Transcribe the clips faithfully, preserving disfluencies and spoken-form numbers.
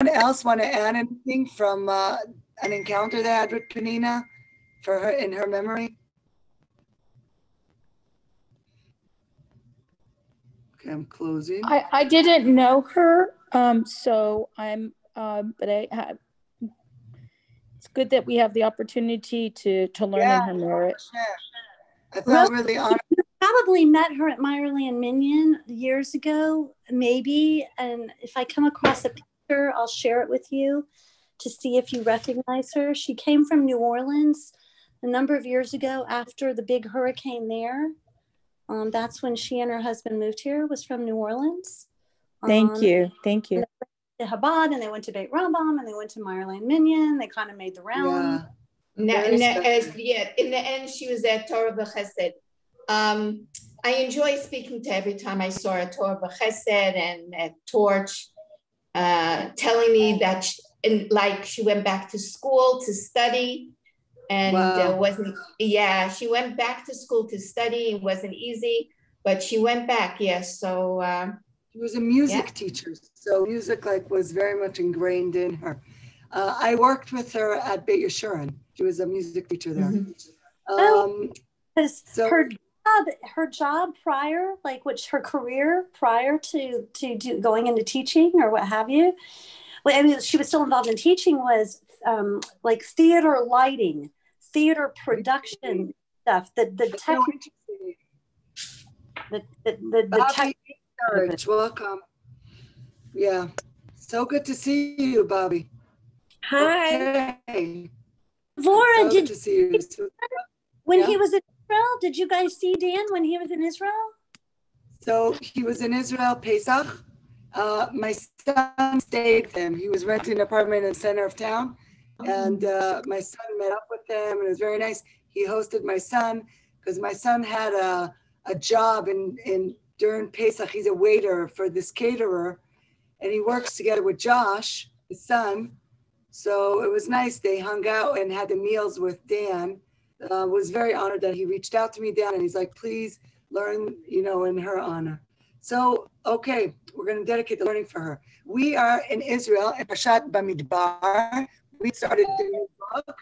Anyone else want to add anything from uh, an encounter they had with Penina for her in her memory? Okay, I'm closing. I, I didn't know her, um, so I'm, uh, but I have. It's good that we have the opportunity to to learn yeah, on her merit. Sure. I felt well, really honored. You probably met her at Meyerland Minyan years ago, maybe. And if I come across a picture, I'll share it with you to see if you recognize her. She came from New Orleans a number of years ago after the big hurricane there. Um, that's when she and her husband moved here, was from New Orleans. Thank um, you. Thank you. To Chabad, and they went to Beit Rambam, and they went to Meyerland Minyan. They kind of made the round. Yeah. No, no, as, yeah, in the end, she was at Torah Bechesed. Um, I enjoy speaking to every time I saw her at Torah Bechesed and at Torch, uh, telling me that, she, and like, she went back to school to study, and wow. uh, wasn't. Yeah, she went back to school to study. It wasn't easy, but she went back. Yes, yeah, so. Uh, She was a music yeah. teacher, so music like was very much ingrained in her. Uh, I worked with her at Beit Yeshurun. She was a music teacher there. Mm-hmm. um, oh, so her job, her job prior, like which her career prior to to do, going into teaching or what have you. Well, I mean, she was still involved in teaching. Was um, like theater lighting, theater production stuff. The the tech, the the the, the tech. Courage. Welcome. Yeah, so good to see you, Bobby. Hi. Okay. Devora, so did good to see you. When yeah. he was in Israel, did you guys see Dan when he was in Israel? So he was in Israel, Pesach. Uh, my son stayed with him. He was renting an apartment in the center of town. Oh. And uh, my son met up with them, and it was very nice. He hosted my son because my son had a, a job in, in during Pesach. He's a waiter for this caterer, and he works together with Josh, his son. So it was nice. They hung out and had the meals with Dan. Uh, was very honored that he reached out to me, Dan, and he's like, please learn, you know, in her honor. So, okay, we're going to dedicate the learning for her. We are in Israel, in Parshat Bamidbar. We started the new book.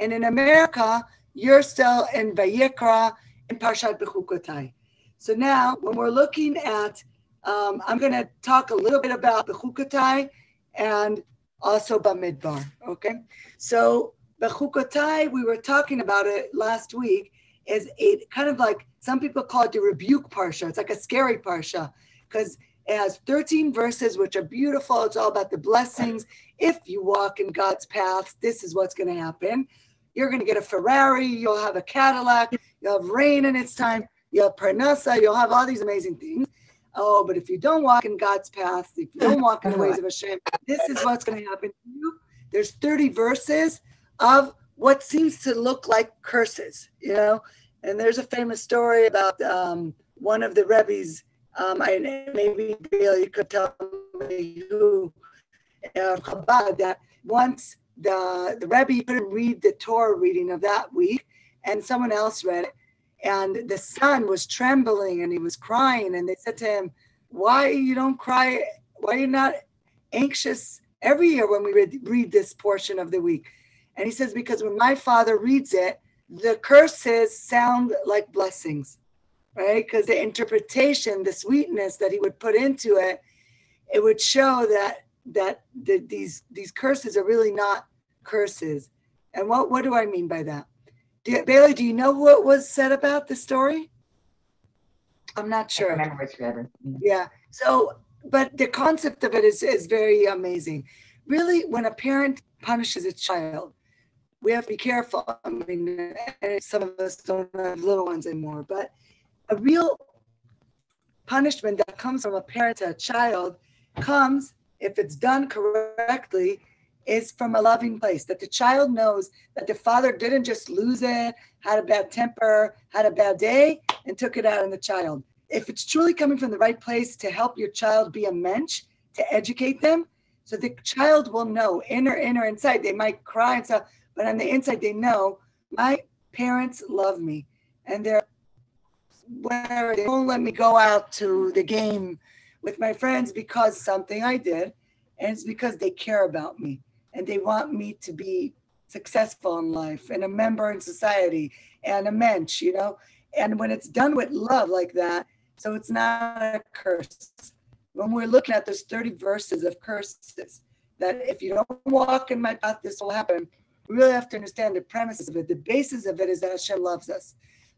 And in America, you're still in Vayikra, in Parshat Bechukotai. So now, when we're looking at, um, I'm going to talk a little bit about Bechukotai and also Bamidbar, okay? So Bechukotai, we were talking about it last week, is a kind of like, some people call it the rebuke parsha. It's like a scary parsha because it has thirteen verses, which are beautiful. It's all about the blessings. If you walk in God's paths, this is what's going to happen. You're going to get a Ferrari. You'll have a Cadillac. You'll have rain in its time. You'll have Parnassah, you'll have all these amazing things. Oh, but if you don't walk in God's paths, if you don't walk in the ways of Hashem, this is what's going to happen to you. There's thirty verses of what seems to look like curses, you know? And there's a famous story about um, one of the Rebbe's, um, I, maybe Bill, you could tell me who, uh, Chabad, that once the, the Rebbe couldn't read the Torah reading of that week, and someone else read it. And the son was trembling and he was crying. And they said to him, why you don't cry? Why are you not anxious every year when we read, read this portion of the week? And he says, because when my father reads it, the curses sound like blessings, right? Because the interpretation, the sweetness that he would put into it, it would show that that the, these, these curses are really not curses. And what, what do I mean by that? Do, Bailey, do you know what was said about the story? I'm not sure. I remember it's better. Yeah. So, but the concept of it is, is very amazing. Really, when a parent punishes a child, we have to be careful. I mean, some of us don't have little ones anymore, but a real punishment that comes from a parent to a child comes, if it's done correctly, is from a loving place, that the child knows that the father didn't just lose it, had a bad temper, had a bad day, and took it out on the child. If it's truly coming from the right place to help your child be a mensch, to educate them, so the child will know, inner, inner, inside, they might cry and stuff, but on the inside they know, my parents love me, and they're, whatever, they won't let me go out to the game with my friends because something I did. And it's because they care about me and they want me to be successful in life and a member in society and a mensch, you know? And when it's done with love like that, so it's not a curse. When we're looking at those thirty verses of curses, that if you don't walk in my path, this will happen. We really have to understand the premises of it. The basis of it is that Hashem loves us.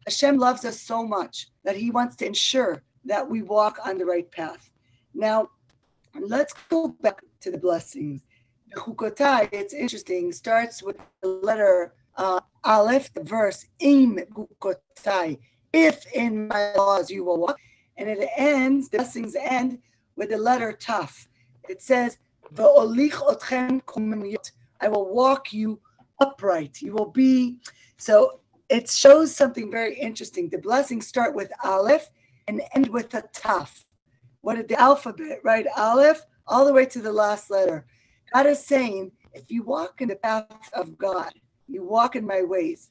Hashem loves us so much that he wants to ensure that we walk on the right path. Now, let's go back to the blessings. Bechukotai, it's interesting, starts with the letter uh, Aleph, the verse, Im Bechukotai, if in my laws you will walk. And it ends, the blessings end with the letter Tav. It says, Ve'olich otchem kumiyot, I will walk you upright. You will be, so it shows something very interesting. The blessings start with Aleph and end with a Tav. What is the alphabet, right? Aleph, all the way to the last letter. God is saying, if you walk in the path of God, you walk in my ways,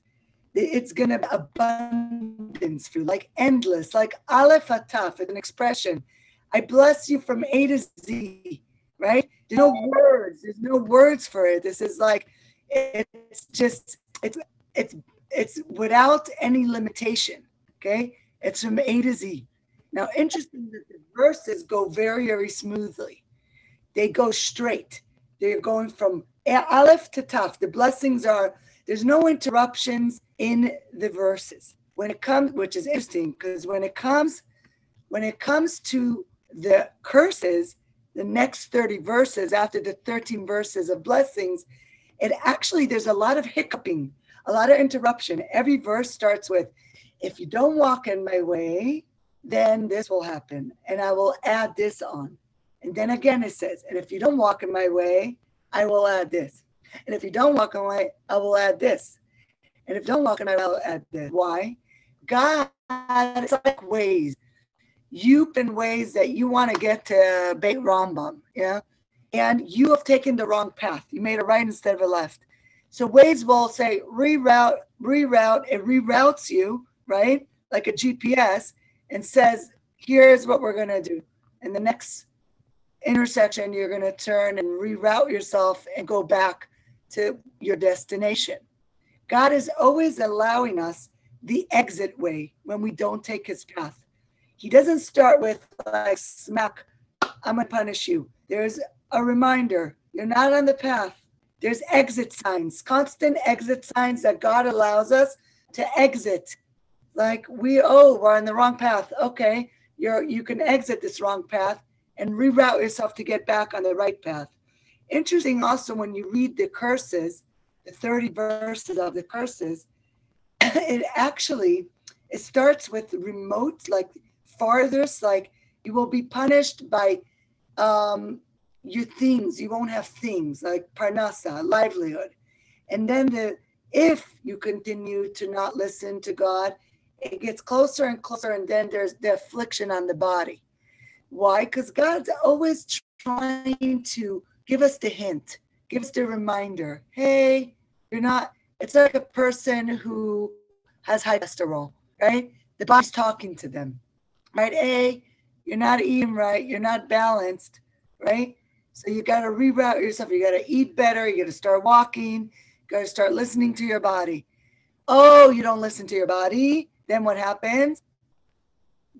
it's going to be abundance for you, like endless, like Aleph Ataf, it's an expression. I bless you from A to Z, right? There's no words. There's no words for it. This is like, it's just, it's it's it's without any limitation, okay? It's from A to Z. Now, interesting that the verses go very, very smoothly. They go straight. They're going from Aleph to Tav. The blessings are, there's no interruptions in the verses. When it comes, which is interesting, because when it comes, when it comes to the curses, the next thirty verses after the thirteen verses of blessings, it actually, there's a lot of hiccuping, a lot of interruption. Every verse starts with, if you don't walk in my way, then this will happen, and I will add this on. And then again it says, and if you don't walk in my way, I will add this. And if you don't walk in my way, I will add this. And if you don't walk in my way, I will add this. Why? God, it's like ways. You've been ways that you want to get to Beit Rambam, yeah? And you have taken the wrong path. You made a right instead of a left. So ways will say, reroute, reroute. It reroutes you, right? Like a G P S, and says, here's what we're going to do. And the next intersection, you're going to turn and reroute yourself and go back to your destination. God is always allowing us the exit way when we don't take his path. He doesn't start with, like, smack, I'm going to punish you. There's a reminder. You're not on the path. There's exit signs, constant exit signs that God allows us to exit. Like, we, oh, we're on the wrong path. Okay, you're, you can exit this wrong path and reroute yourself to get back on the right path. Interesting also, when you read the curses, the thirty verses of the curses, it actually, it starts with remote, like farthest, like you will be punished by um, your things. You won't have things, like Parnassah, livelihood. And then the, if you continue to not listen to God, it gets closer and closer, and then there's the affliction on the body. Why? Because God's always trying to give us the hint, give us the reminder. Hey, you're not, it's like a person who has high cholesterol, right? The body's talking to them, right? Hey, you're not eating right. You're not balanced, right? So you got to reroute yourself. You got to eat better. You got to start walking. You got to start listening to your body. Oh, you don't listen to your body. Then what happens?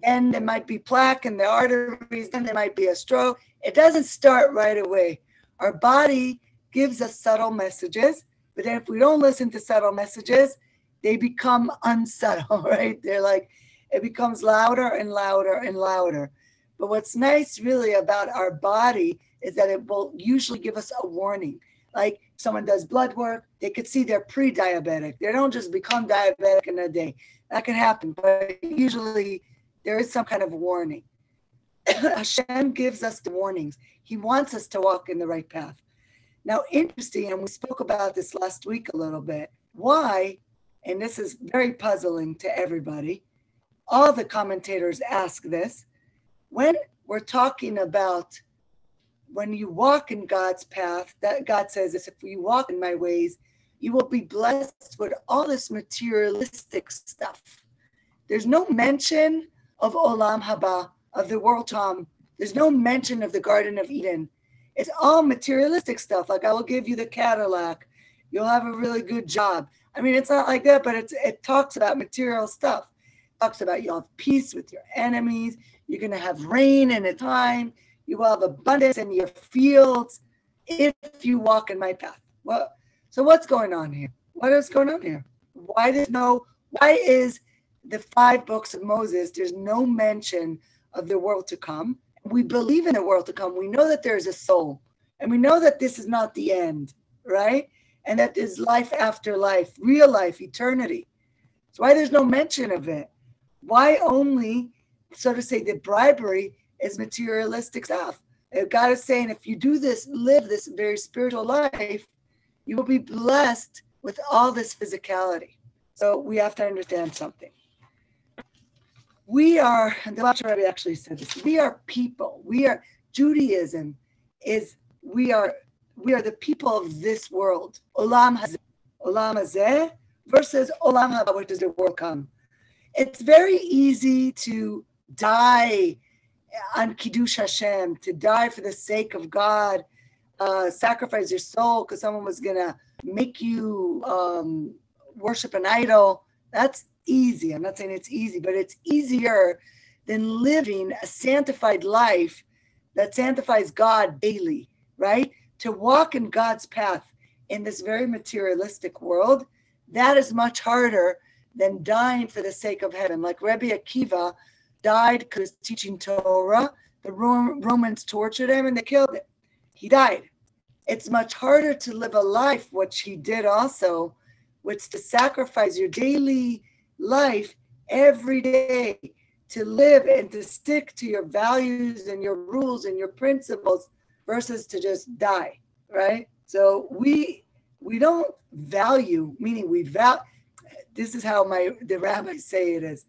Then there might be plaque in the arteries. Then there might be a stroke. It doesn't start right away. Our body gives us subtle messages, but then if we don't listen to subtle messages, they become unsubtle, right? They're like, it becomes louder and louder and louder. But what's nice really about our body is that it will usually give us a warning. Like, someone does blood work, they could see they're pre-diabetic. They don't just become diabetic in a day. That can happen, but usually there is some kind of warning. Hashem gives us the warnings. He wants us to walk in the right path. Now, interesting, and we spoke about this last week a little bit, why, and this is very puzzling to everybody, all the commentators ask this, when we're talking about when you walk in God's path, that God says this, if you walk in my ways, you will be blessed with all this materialistic stuff. There's no mention of Olam haba, of the world, Tom. There's no mention of the Garden of Eden. It's all materialistic stuff. Like, I will give you the Cadillac. You'll have a really good job. I mean, it's not like that, but it's, it talks about material stuff. It talks about you'll have peace with your enemies. You're going to have rain in a time. You will have abundance in your fields if you walk in my path. Well, so what's going on here? What is going on here? Why there's no, why is the five books of Moses, there's no mention of the world to come? We believe in a world to come. We know that there is a soul, and we know that this is not the end, right? And that there's life after life, real life, eternity. That's why there's no mention of it. Why only, so to say, the bribery is materialistic stuff? God is saying, if you do this, live this very spiritual life, you will be blessed with all this physicality. So we have to understand something. We are, and the Lashon Rebbe actually said this, we are people. We are, Judaism is, we are, we are the people of this world. Olam hazeh, Olam hazeh versus Olam haba, which is the world come. It's very easy to die on kiddush Hashem, to die for the sake of God, uh, sacrifice your soul because someone was going to make you um, worship an idol. That's easy. I'm not saying it's easy, but it's easier than living a sanctified life that sanctifies God daily, right? To walk in God's path in this very materialistic world, that is much harder than dying for the sake of heaven. Like Rabbi Akiva died because he was teaching Torah. The Romans tortured him and they killed him. He died. It's much harder to live a life, which he did also, which to sacrifice your daily life every day, to live and to stick to your values and your rules and your principles, versus to just die, right? So we we don't value, meaning we value, this is how my the rabbis say it is.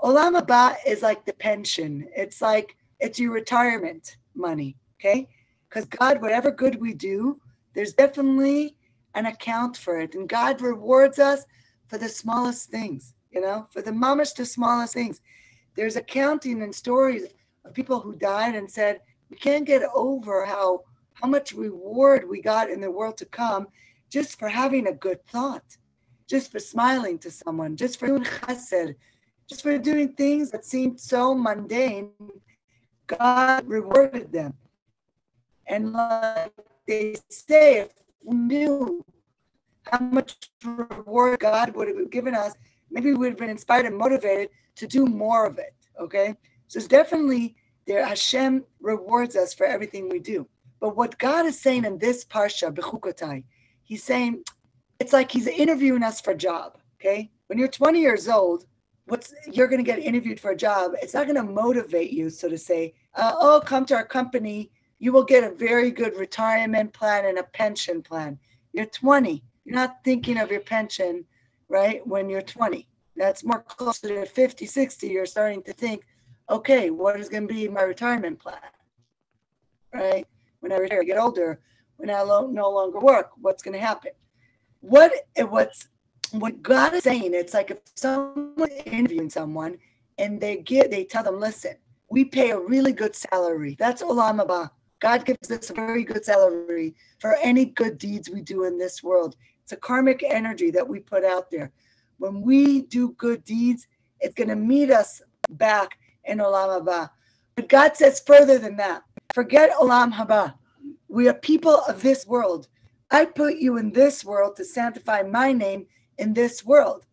Olam haba is like the pension. It's like, it's your retirement money, okay? Because God, whatever good we do, there's definitely an account for it. And God rewards us for the smallest things, you know, for the mamish, the smallest things. There's accounting and stories of people who died and said, we can't get over how, how much reward we got in the world to come just for having a good thought, just for smiling to someone, just for doing chesed, just for doing things that seemed so mundane. God rewarded them. And like they say, if we knew how much reward God would have given us, maybe we would have been inspired and motivated to do more of it, okay? So it's definitely... there, Hashem rewards us for everything we do. But what God is saying in this parsha, Bechukotai, he's saying, it's like he's interviewing us for a job, okay? When you're twenty years old, what's you're going to get interviewed for a job. It's not going to motivate you, so to say, uh, oh, come to our company. You will get a very good retirement plan and a pension plan. You're twenty. You're not thinking of your pension, right, when you're twenty. That's more closer to fifty, sixty. You're starting to think, okay, what is going to be my retirement plan, right? When I retire, I get older, when I lo- no longer work, what's going to happen? What what's what God is saying, it's like if someone is interviewing someone and they get, they tell them, listen, we pay a really good salary. That's Olam Haba. God gives us a very good salary for any good deeds we do in this world. It's a karmic energy that we put out there. When we do good deeds, it's going to meet us back in Olam Haba. But God says further than that. Forget Olam Haba. We are people of this world. I put you in this world to sanctify my name in this world.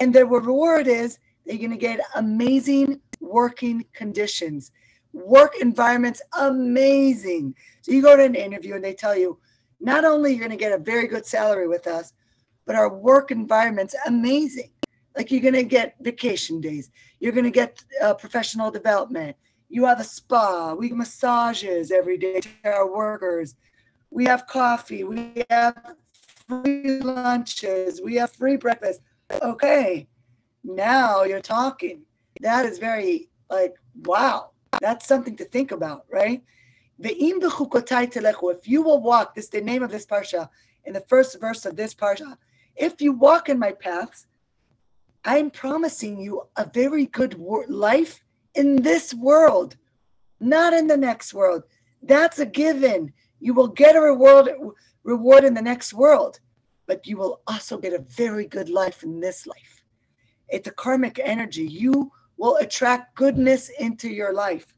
And the reward is that you're going to get amazing working conditions. Work environments, amazing. So you go to an interview and they tell you, not only you're going to get a very good salary with us, but our work environment's amazing. Like, you're going to get vacation days. You're going to get uh, professional development. You have a spa. We have massages every day to our workers. We have coffee. We have free lunches. We have free breakfast. Okay, now you're talking. That is very, like, wow. That's something to think about, right? If you will walk, this is the name of this parsha, in the first verse of this parsha, if you walk in my paths, I'm promising you a very good wor- life in this world, not in the next world. That's a given. You will get a reward, reward in the next world, but you will also get a very good life in this life. It's a karmic energy. You will attract goodness into your life.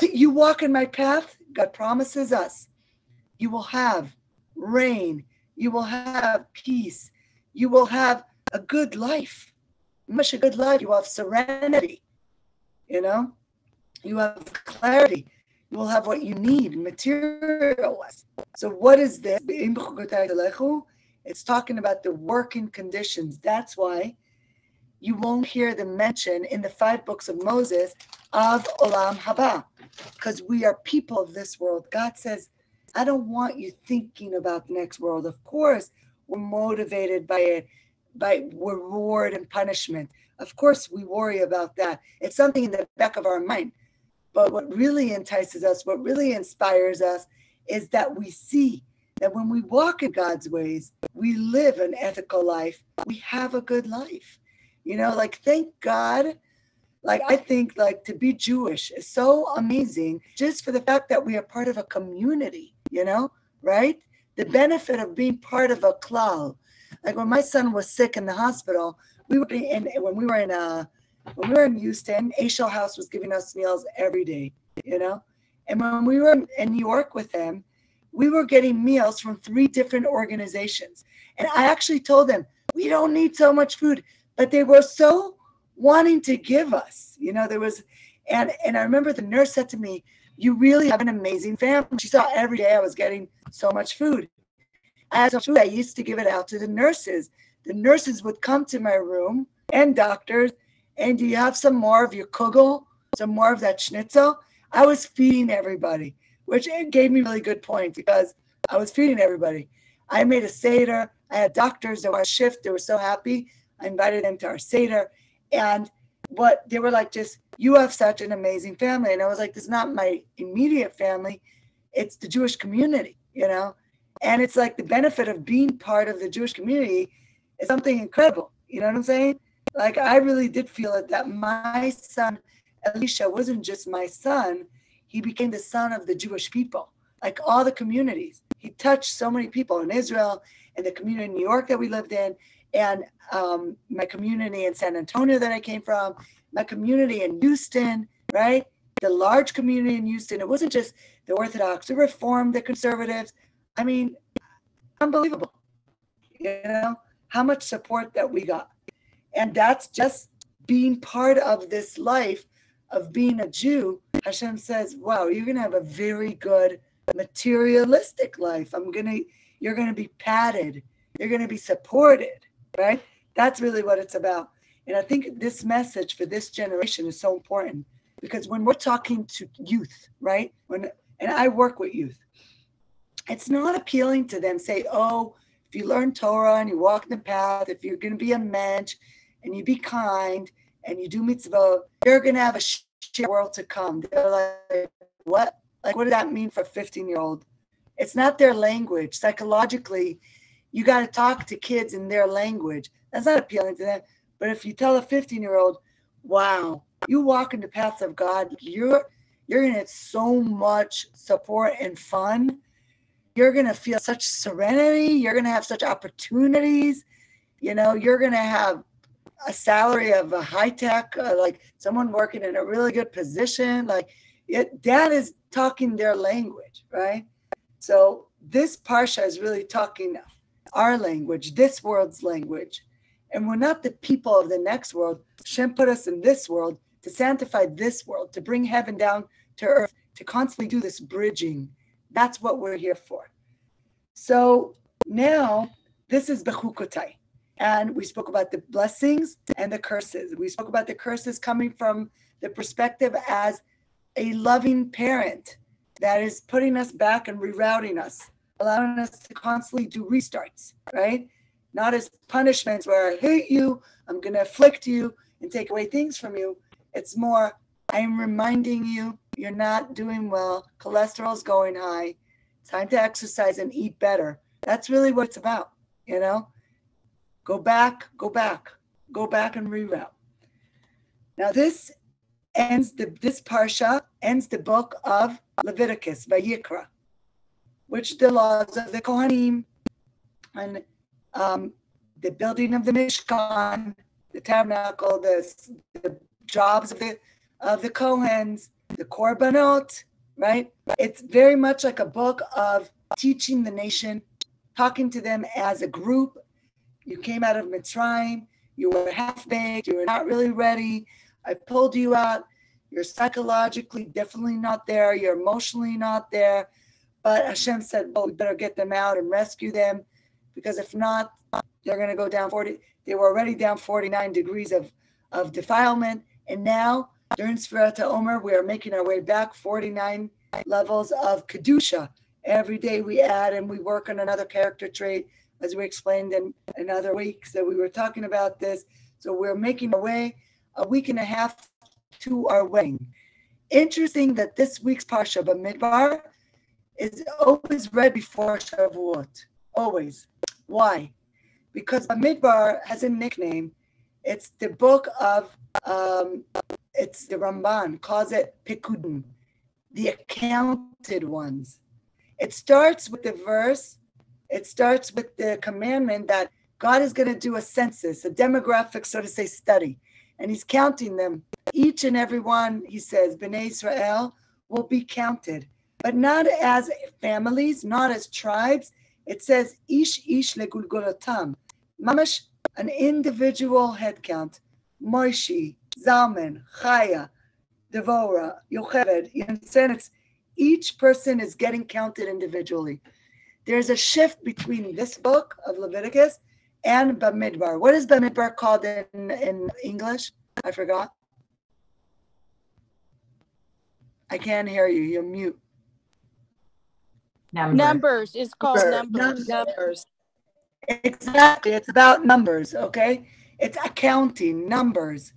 You walk in my path, God promises us. You will have rain. You will have peace. You will have a good life. Much a good life. You will have serenity. You know, you have clarity. You will have what you need, material. So what is this? It's talking about the working conditions. That's why you won't hear the mention in the five books of Moses of Olam haba, because we are people of this world. God says, I don't want you thinking about the next world. Of course, we're motivated by it, by reward and punishment. Of course, we worry about that. It's something in the back of our mind. But what really entices us, what really inspires us, is that we see that when we walk in God's ways, we live an ethical life. We have a good life. You know, like, thank God. Like, I think, like, to be Jewish is so amazing just for the fact that we are part of a community, you know, right? The benefit of being part of a klal. Like, when my son was sick in the hospital, we were in, when we were in uh, when we were in Houston, Ashel House was giving us meals every day, you know? And when we were in New York with them, we were getting meals from three different organizations. And I actually told them, we don't need so much food. But they were so wanting to give us, you know, there was, and, and I remember the nurse said to me, you really have an amazing family. She saw every day I was getting so much food. As a food, I used to give it out to the nurses. The nurses would come to my room, and doctors, and do you have some more of your kugel, some more of that schnitzel? I was feeding everybody, which gave me really good points because I was feeding everybody. I made a Seder. I had doctors that were on shift. They were so happy. I invited them to our Seder. And what they were like, just, you have such an amazing family. And I was like, this is not my immediate family. It's the Jewish community, you know? And it's like the benefit of being part of the Jewish community is something incredible. You know what I'm saying? Like, I really did feel it, that my son, Elisha, wasn't just my son. He became the son of the Jewish people, like all the communities. He touched so many people in Israel and the community in New York that we lived in, and um, my community in San Antonio that I came from, my community in Houston, right? The large community in Houston. It wasn't just the Orthodox, the Reformed, the Conservatives. I mean, unbelievable, you know, how much support that we got. And that's just being part of this life of being a Jew. Hashem says, wow, you're going to have a very good materialistic life. I'm going to, you're going to be padded. You're going to be supported. Right? That's really what it's about. And I think this message for this generation is so important, because when we're talking to youth, right? When, and I work with youth, it's not appealing to them. Say, oh, if you learn Torah and you walk the path, if you're going to be a mensch and you be kind and you do mitzvah, you're going to have a shit world to come. They're like, what? Like, what does that mean for a fifteen-year-old? It's not their language. Psychologically, you got to talk to kids in their language. That's not appealing to them. But if you tell a fifteen-year-old, wow, you walk in the paths of God, you're you're going to have so much support and fun. You're going to feel such serenity. You're going to have such opportunities. You know, you're going to have a salary of a high tech, uh, like someone working in a really good position. Like, it, that is talking their language, right? So this Parsha is really talking our language, this world's language. And we're not the people of the next world. Hashem put us in this world to sanctify this world, to bring heaven down to earth, to constantly do this bridging. That's what we're here for. So now this is Bechukotai. And we spoke about the blessings and the curses. We spoke about the curses coming from the perspective as a loving parent that is putting us back and rerouting us, allowing us to constantly do restarts, right? Not as punishments where I hate you, I'm going to afflict you and take away things from you. It's more, I'm reminding you, you're not doing well. Cholesterol's going high. Time to exercise and eat better. That's really what it's about, you know? Go back, go back, go back and reroute. Now this ends, the, this Parsha ends the book of Leviticus, Vayikra. which the laws of the Kohanim, and um, the building of the Mishkan, the tabernacle, the, the jobs of the of the Kohens, the Korbanot, right? It's very much like a book of teaching the nation, talking to them as a group. You came out of Mitzrayim, you were half-baked, you were not really ready. I pulled you out. You're psychologically definitely not there. You're emotionally not there. But Hashem said, well, we better get them out and rescue them, because if not, they're going to go down forty. They were already down forty-nine degrees of, of defilement. And now, during Sefirat HaOmer, we are making our way back forty-nine levels of kedusha. Every day we add and we work on another character trait, as we explained in another week. So we were talking about this. So we're making our way a week and a half to our wedding. Interesting that this week's Parsha Bamidbar is always read before Shavuot. Always. Why? Because Bamidbar has a nickname. It's the book of, um, it's the Ramban, calls it Pikudim, the accounted ones. It starts with the verse, it starts with the commandment that God is going to do a census, a demographic, so to say, study. And he's counting them. Each and every one, he says, Bnei Israel will be counted, but not as families, not as tribes. It says, Ish Ish legulgulatam. Mamash, an individual head count. Moishi, Zalman, Chaya, Devora, Yocheved. You understand? It's each person is getting counted individually. There's a shift between this book of Leviticus and Bamidbar. What is Bamidbar called in, in English? I forgot. I can't hear you. You're mute. Numbers. Numbers. It's called numbers. Numbers. numbers. Exactly. It's about numbers, okay? It's accounting, numbers.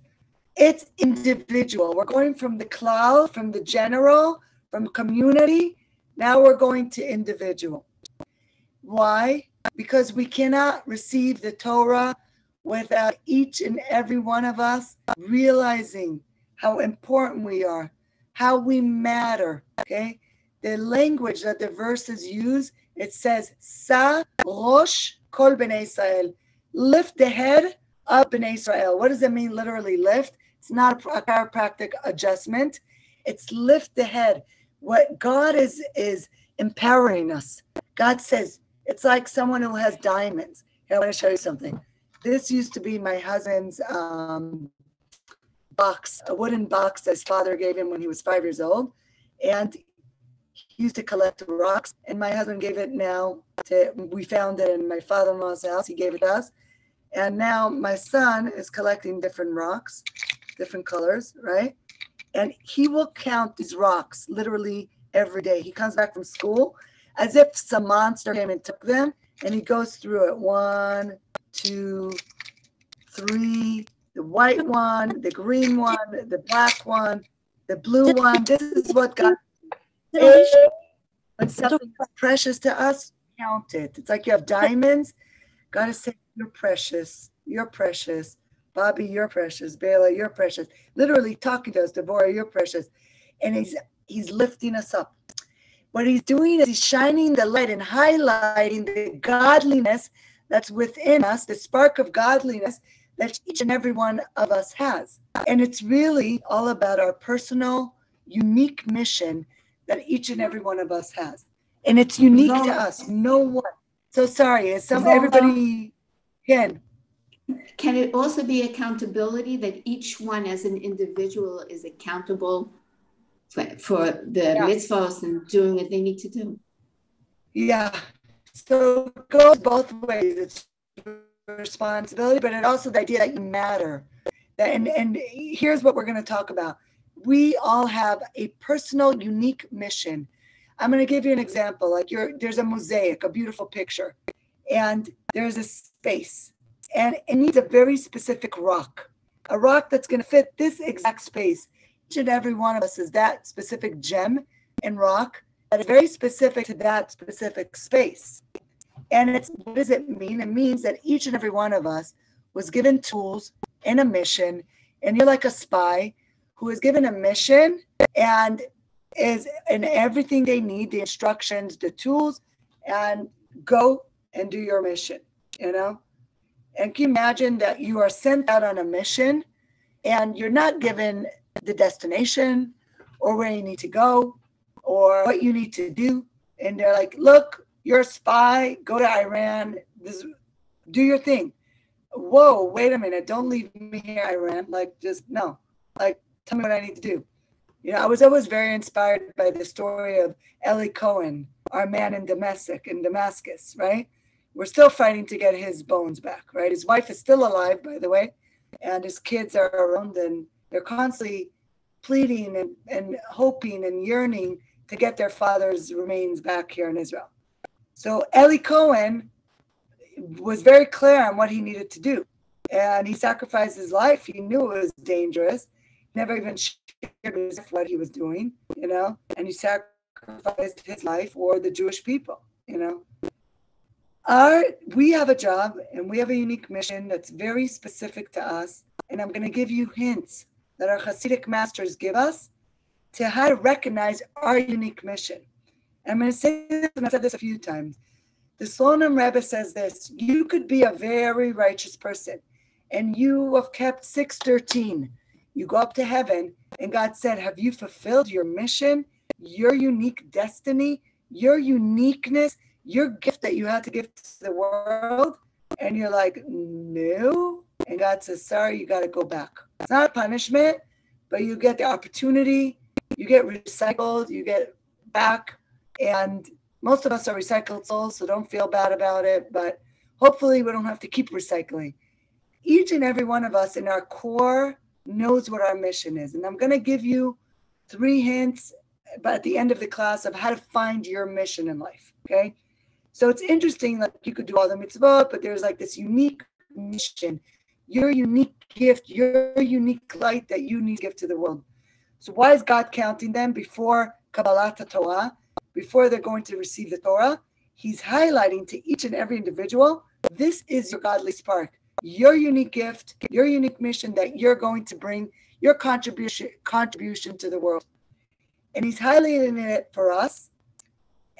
It's individual. We're going from the klal, from the general, from community. Now we're going to individual. Why? Because we cannot receive the Torah without each and every one of us realizing how important we are, how we matter, okay? The language that the verses use, it says, Sa Rosh Kol Bnei Israel. Lift the head of Bnei Israel. What does it mean, literally lift? It's not a chiropractic adjustment. It's lift the head. What God is, is empowering us. God says, it's like someone who has diamonds. Here, I want to show you something. This used to be my husband's um, box, a wooden box that his father gave him when he was five years old. And he used to collect rocks. And my husband gave it now. To, we found it in my father-in-law's house. He gave it to us. And now my son is collecting different rocks, different colors, right? And he will count these rocks literally every day. He comes back from school as if some monster came and took them, and he goes through it. One, two, three, the white one, the green one, the black one, the blue one. This is what God is. When something is precious to us, count it. It's like you have diamonds. God is saying, you're precious. You're precious. Bobby, you're precious. Bela, you're precious. Literally talking to us. Deborah, you're precious. And he's, he's lifting us up. What he's doing is he's shining the light and highlighting the godliness that's within us, the spark of godliness that each and every one of us has. And it's really all about our personal, unique mission that each and every one of us has. And it's unique no. to us. No one. So sorry. Is some, everybody again. Can it also be accountability that each one as an individual is accountable For, for the yeah. mitzvahs and doing what they need to do? Yeah. So it goes both ways. It's responsibility, but it also the idea that you matter. That, and, and here's what we're going to talk about. We all have a personal, unique mission. I'm going to give you an example. Like you're, there's a mosaic, a beautiful picture, and there's a space, and it needs a very specific rock, a rock that's going to fit this exact space. Each and every one of us is that specific gem and rock that is very specific to that specific space. And it's, what does it mean? It means that each and every one of us was given tools and a mission. And you're like a spy who is given a mission, and is and everything they need, the instructions, the tools, and go and do your mission, you know? And can you imagine that you are sent out on a mission and you're not given the destination or where you need to go or what you need to do. And they're like, look, you're a spy, go to Iran, this, do your thing. Whoa, wait a minute, don't leave me here, Iran. Like, just, no. Like, tell me what I need to do. You know, I was always very inspired by the story of Eli Cohen, our man in Damascus, in Damascus, right? We're still fighting to get his bones back, right? His wife is still alive, by the way, and his kids are around, and they're constantly pleading and, and hoping and yearning to get their father's remains back here in Israel. So Eli Cohen was very clear on what he needed to do, and he sacrificed his life. He knew it was dangerous. Never even shared what he was doing, you know, and he sacrificed his life for the Jewish people, you know. Our, we have a job and we have a unique mission that's very specific to us. And I'm going to give you hints that our Hasidic masters give us to how to recognize our unique mission. And I'm going to say this, and I've said this a few times. The Slonim Rebbe says this: you could be a very righteous person and you have kept six thirteen. You go up to heaven, and God said, have you fulfilled your mission, your unique destiny, your uniqueness, your gift that you had to give to the world? And you're like, no. And God says, sorry, you got to go back. It's not a punishment, but you get the opportunity. You get recycled. You get back. And most of us are recycled souls, so don't feel bad about it. But hopefully we don't have to keep recycling. Each and every one of us in our core knows what our mission is. And I'm going to give you three hints but at the end of the class of how to find your mission in life. Okay. So it's interesting, like you could do all the mitzvot, but there's like this unique mission, your unique gift, your unique light that you need to give to the world. So why is God counting them before Kabbalat Torah, before they're going to receive the Torah? He's highlighting to each and every individual, this is your godly spark, your unique gift, your unique mission that you're going to bring, your contribution contribution to the world. And he's highlighting it for us,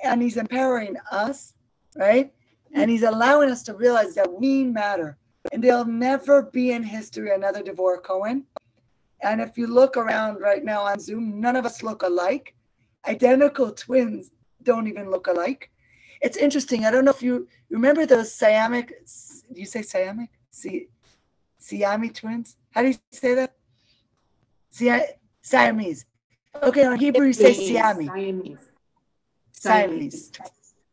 and he's empowering us, right? And he's allowing us to realize that we matter. And there'll never be in history another Devora Cohen. And if you look around right now on Zoom, none of us look alike. Identical twins don't even look alike. It's interesting. I don't know if you remember those Siamic, do you say Siamic? Si, Siamese twins? How do you say that? Si, Siamese. Okay, in Hebrew you say Siamese. Siamese. Siamese.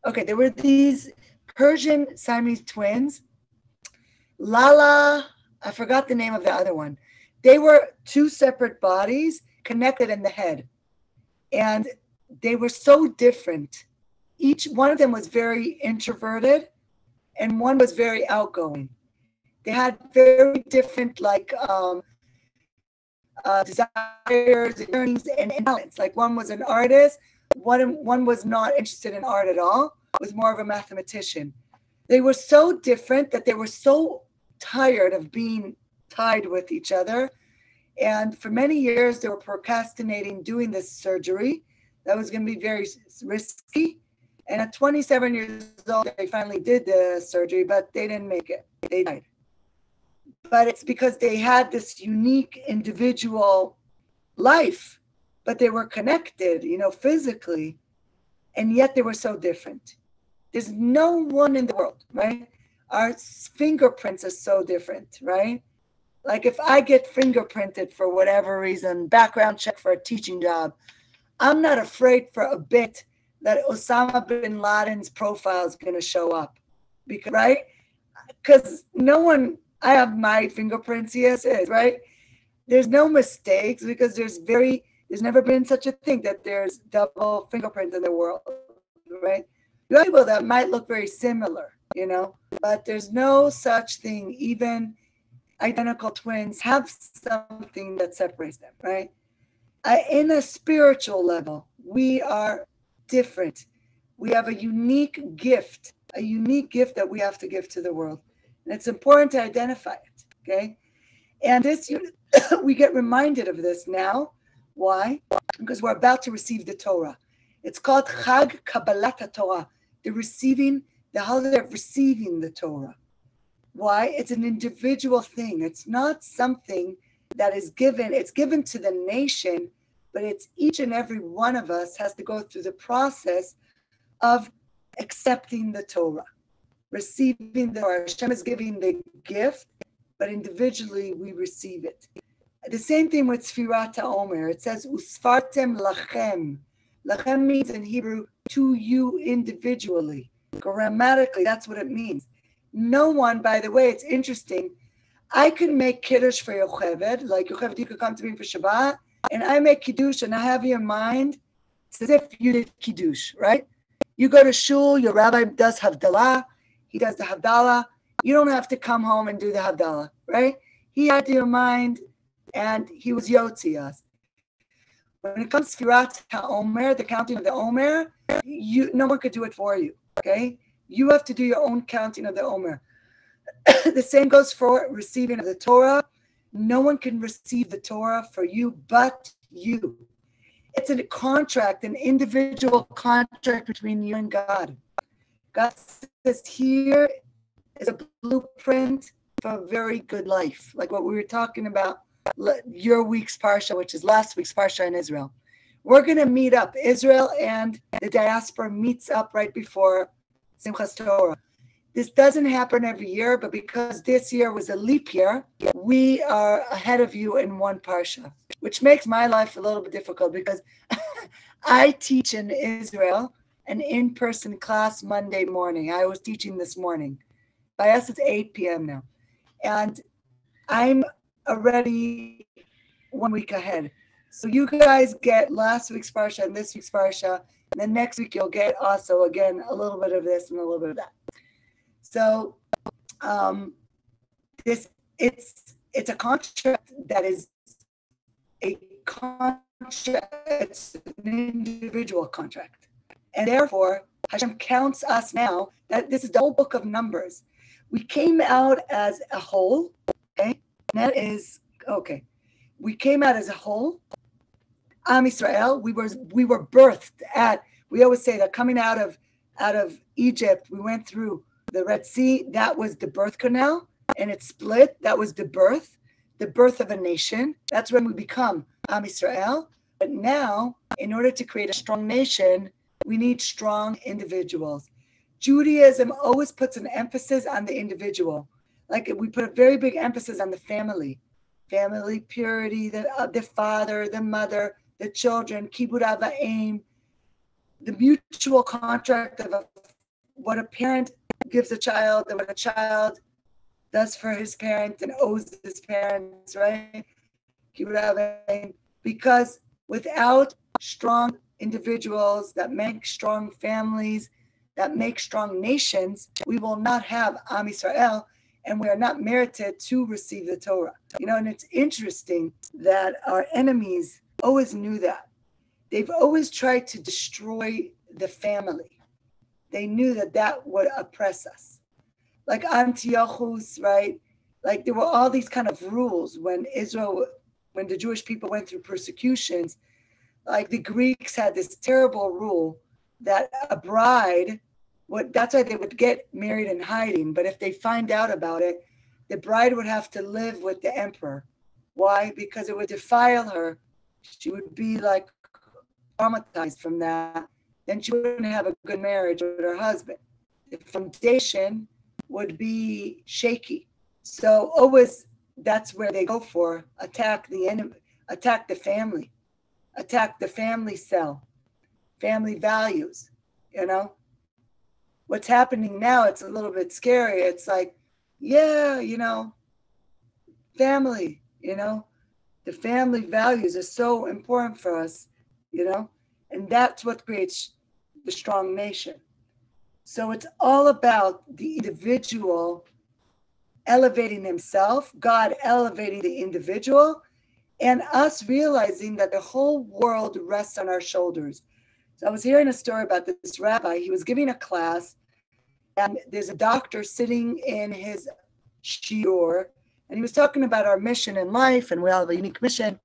Okay, there were these Persian Siamese twins. Lala, I forgot the name of the other one. They were two separate bodies connected in the head. And they were so different. Each one of them was very introverted and one was very outgoing. They had very different, like, um, uh, desires and learnings and talents. Like one was an artist, one, one was not interested in art at all, was more of a mathematician. They were so different that they were so tired of being tied with each other. And for many years, they were procrastinating doing this surgery. That was going to be very risky. And at twenty-seven years old, they finally did the surgery, but they didn't make it. They died. But it's because they had this unique individual life, but they were connected, you know, physically, and yet they were so different. There's no one in the world, right? Our fingerprints are so different, right? Like if I get fingerprinted for whatever reason, background check for a teaching job, I'm not afraid for a bit that Osama bin Laden's profile is going to show up, because, right? Because no one... I have my fingerprints, yes, is right? There's no mistakes because there's very, there's never been such a thing that there's double fingerprints in the world, right? There are people that might look very similar, you know, but there's no such thing. Even identical twins have something that separates them, right? Uh, in a spiritual level, we are different. We have a unique gift, a unique gift that we have to give to the world. And it's important to identify it, okay? And this, you, we get reminded of this now Why? Because we're about to receive the Torah. It's called Chag Kabbalat HaTorah, the receiving, the holiday of receiving the Torah. Why? It's an individual thing. It's not something that is given. It's given to the nation, but it's each and every one of us has to go through the process of accepting the Torah, receiving the Torah. Hashem is giving the gift, but individually we receive it. The same thing with Sefirat HaOmer. It says, Usfartem Lachem. Lachem means in Hebrew, to you individually. Grammatically, that's what it means. No one, by the way, it's interesting. I can make kiddush for Yocheved, like Yocheved, you could come to me for Shabbat, and I make kiddush, and I have your mind, it's as if you did kiddush, right? You go to shul, your rabbi does havdalah, he does the havdalah. You don't have to come home and do the havdalah, right? He had your mind, and he was yotzi us. When it comes to Sefirat HaOmer, the counting of the Omer, you, no one could do it for you, okay? You have to do your own counting of the Omer. The same goes for receiving of the Torah. No one can receive the Torah for you but you. It's a contract, an individual contract between you and God. God says here is a blueprint for a very good life, like what we were talking about your week's Parsha, which is last week's Parsha in Israel. We're going to meet up. Israel and the diaspora meets up right before Simchas Torah. This doesn't happen every year, but because this year was a leap year, we are ahead of you in one Parsha, which makes my life a little bit difficult because I teach in Israel an in-person class Monday morning. I was teaching this morning. By us, it's eight p.m. now. And I'm already one week ahead. So you guys get last week's Parsha and this week's Parsha, and then next week you'll get also, again, a little bit of this and a little bit of that. So um, this it's it's a contract that is a contract, it's an individual contract. And therefore, Hashem counts us now. That this is the whole book of Numbers. We came out as a whole, okay? And that is, okay. We came out as a whole. Am Israel, we were, we were birthed at, we always say that coming out of, out of Egypt, we went through the Red Sea, that was the birth canal, and it split. That was the birth, the birth of a nation. That's when we become Am Yisrael. But now, in order to create a strong nation, we need strong individuals. Judaism always puts an emphasis on the individual. Like we put a very big emphasis on the family, family purity, the, uh, the father, the mother, the children, kibud ava'im, the mutual contract of a, what a parent gives a child and what a child does for his parents and owes his parents, right? Because without strong individuals that make strong families, that make strong nations, we will not have Am Yisrael, and we are not merited to receive the Torah. You know, and it's interesting that our enemies always knew that. They've always tried to destroy the family. They knew that that would oppress us. Like Antiochus, right? Like there were all these kind of rules when Israel, when the Jewish people went through persecutions, like the Greeks had this terrible rule that a bride, would, that's why they would get married in hiding. But if they find out about it, the bride would have to live with the emperor. Why? Because it would defile her. She would be like traumatized from that. Then she wouldn't have a good marriage with her husband. The foundation would be shaky. So always, that's where they go for attack the enemy, attack the family, attack the family cell, family values. You know, what's happening now? It's a little bit scary. It's like, yeah, you know, family. You know, the family values are so important for us. You know. And that's what creates the strong nation. So it's all about the individual elevating himself, God elevating the individual, and us realizing that the whole world rests on our shoulders. So I was hearing a story about this rabbi. He was giving a class, and there's a doctor sitting in his shiur, and he was talking about our mission in life, and we all have a unique mission.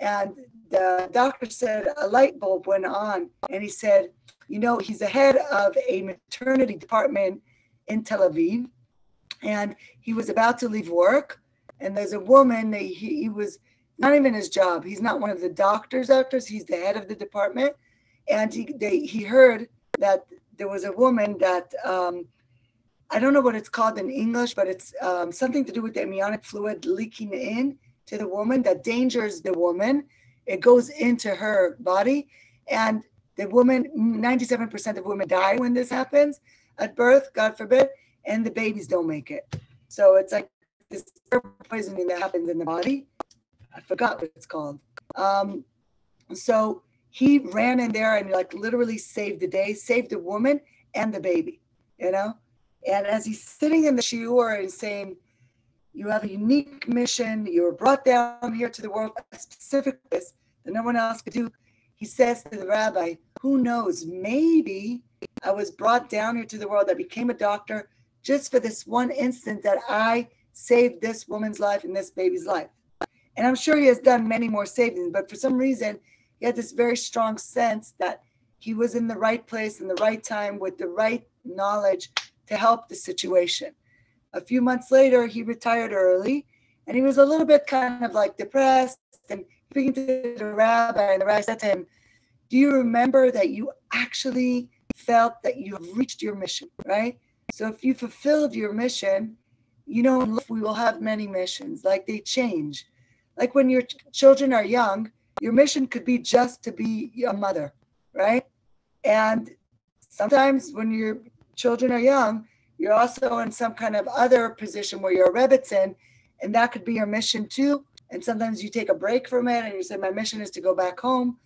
And the doctor said a light bulb went on, and he said, you know, he's the head of a maternity department in Tel Aviv, and he was about to leave work, and there's a woman, he, he was not even his job, he's not one of the doctors, doctors, he's the head of the department, and he, they, he heard that there was a woman that, um, I don't know what it's called in English, but it's um, something to do with the amniotic fluid leaking in to the woman, that dangers the woman, it goes into her body, and the woman, ninety-seven percent of women die when this happens at birth, God forbid, and the babies don't make it. So it's like this poisoning that happens in the body. I forgot what it's called. Um, so he ran in there and like literally saved the day, saved the woman and the baby, you know? And as he's sitting in the shiur and saying, you have a unique mission, you were brought down here to the world for a specific purpose that no one else could do, he says to the rabbi, who knows, maybe I was brought down here to the world, I became a doctor just for this one instant that I saved this woman's life and this baby's life. And I'm sure he has done many more savings, but for some reason, he had this very strong sense that he was in the right place in the right time with the right knowledge to help the situation. A few months later, he retired early, and he was a little bit kind of like depressed, and speaking to the rabbi, and the rabbi said to him, do you remember that you actually felt that you have reached your mission, right? So if you fulfilled your mission, you know, in life we will have many missions, like they change. Like when your ch- children are young, your mission could be just to be a mother, right? And sometimes when your children are young, you're also in some kind of other position where you're a rebbitzin, and that could be your mission too. And sometimes you take a break from it and you say, my mission is to go back home.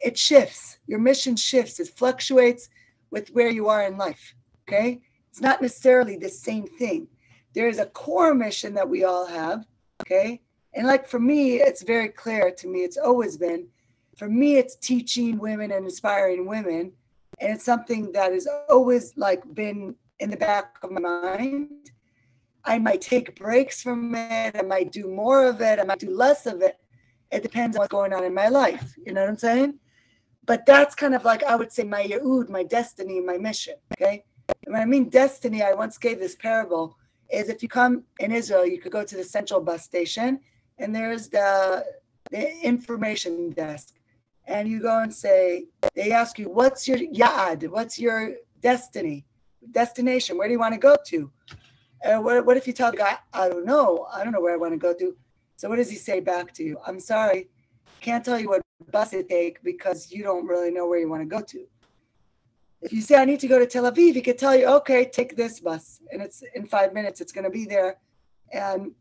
It shifts. Your mission shifts. It fluctuates with where you are in life, okay? It's not necessarily the same thing. There is a core mission that we all have, okay? And like for me, it's very clear to me, it's always been, for me, it's teaching women and inspiring women. And it's something that has always like been in the back of my mind. I might take breaks from it. I might do more of it. I might do less of it. It depends on what's going on in my life. You know what I'm saying? But that's kind of like, I would say my ye'ud, my destiny, my mission. Okay. And when I mean destiny, I once gave this parable, is if you come in Israel, you could go to the central bus station and there's the, the information desk. And you go and say, they ask you, what's your ya'ad? What's your destiny? Destination? Where do you want to go to? Uh, what, what if you tell the guy, I don't know. I don't know where I want to go to. So what does he say back to you? I'm sorry, can't tell you what bus to take because you don't really know where you want to go to. If you say, I need to go to Tel Aviv, he could tell you, okay, take this bus. And it's in five minutes, it's going to be there. And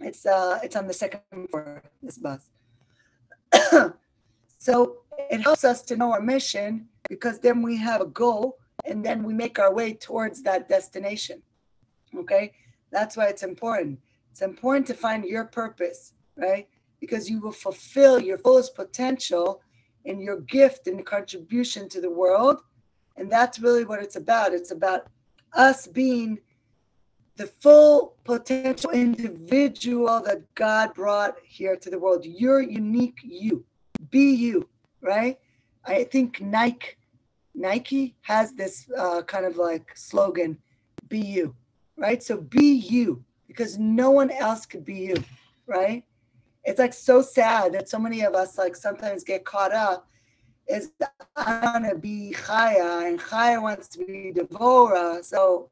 it's uh, it's on the second floor, this bus. So it helps us to know our mission because then we have a goal and then we make our way towards that destination, okay? That's why it's important. It's important to find your purpose, right? Because you will fulfill your fullest potential and your gift and contribution to the world. And that's really what it's about. It's about us being the full potential individual that God brought here to the world. Your unique you. Be you, right? I think Nike Nike has this uh, kind of like slogan, be you, right? So be you, because no one else could be you, right? It's like so sad that so many of us like sometimes get caught up is I want to be Chaya, and Chaya wants to be Devora, so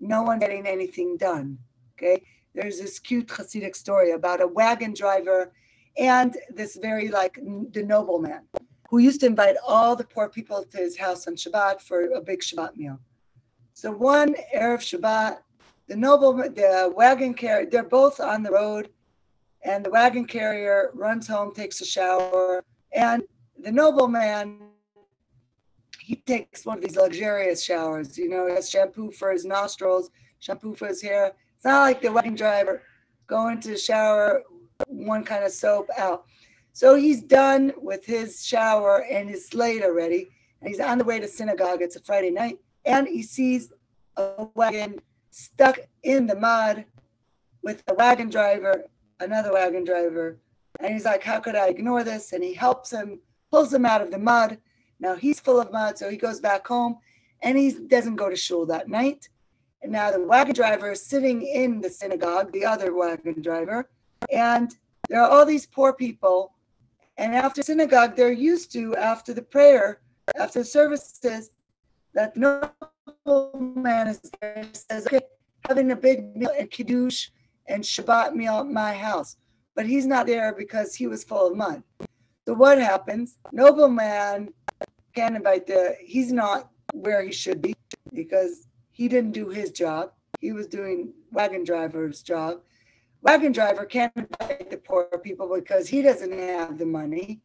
no one getting anything done, okay? There's this cute Hasidic story about a wagon driver and this very like the nobleman who used to invite all the poor people to his house on Shabbat for a big Shabbat meal. So one Erev Shabbat, the nobleman, the wagon carrier, they're both on the road, and the wagon carrier runs home, takes a shower, and the nobleman, he takes one of these luxurious showers. You know, he has shampoo for his nostrils, shampoo for his hair. It's not like the wagon driver going to the shower, one kind of soap out. So he's done with his shower and his slate already. And he's on the way to synagogue. It's a Friday night. And he sees a wagon stuck in the mud with a wagon driver, another wagon driver, And he's like, how could I ignore this? And he helps him, pulls him out of the mud. Now he's full of mud, so he goes back home, and he doesn't go to shul that night. And now the wagon driver is sitting in the synagogue, the other wagon driver, and there are all these poor people. And after synagogue, they're used to, after the prayer, after the services, that no man is there, says, okay, having a big meal and kiddush and Shabbat meal at my house. But he's not there because he was full of mud. So what happens? Nobleman can't invite the, he's not where he should be because he didn't do his job. He was doing wagon driver's job. Wagon driver can't invite the poor people because he doesn't have the money,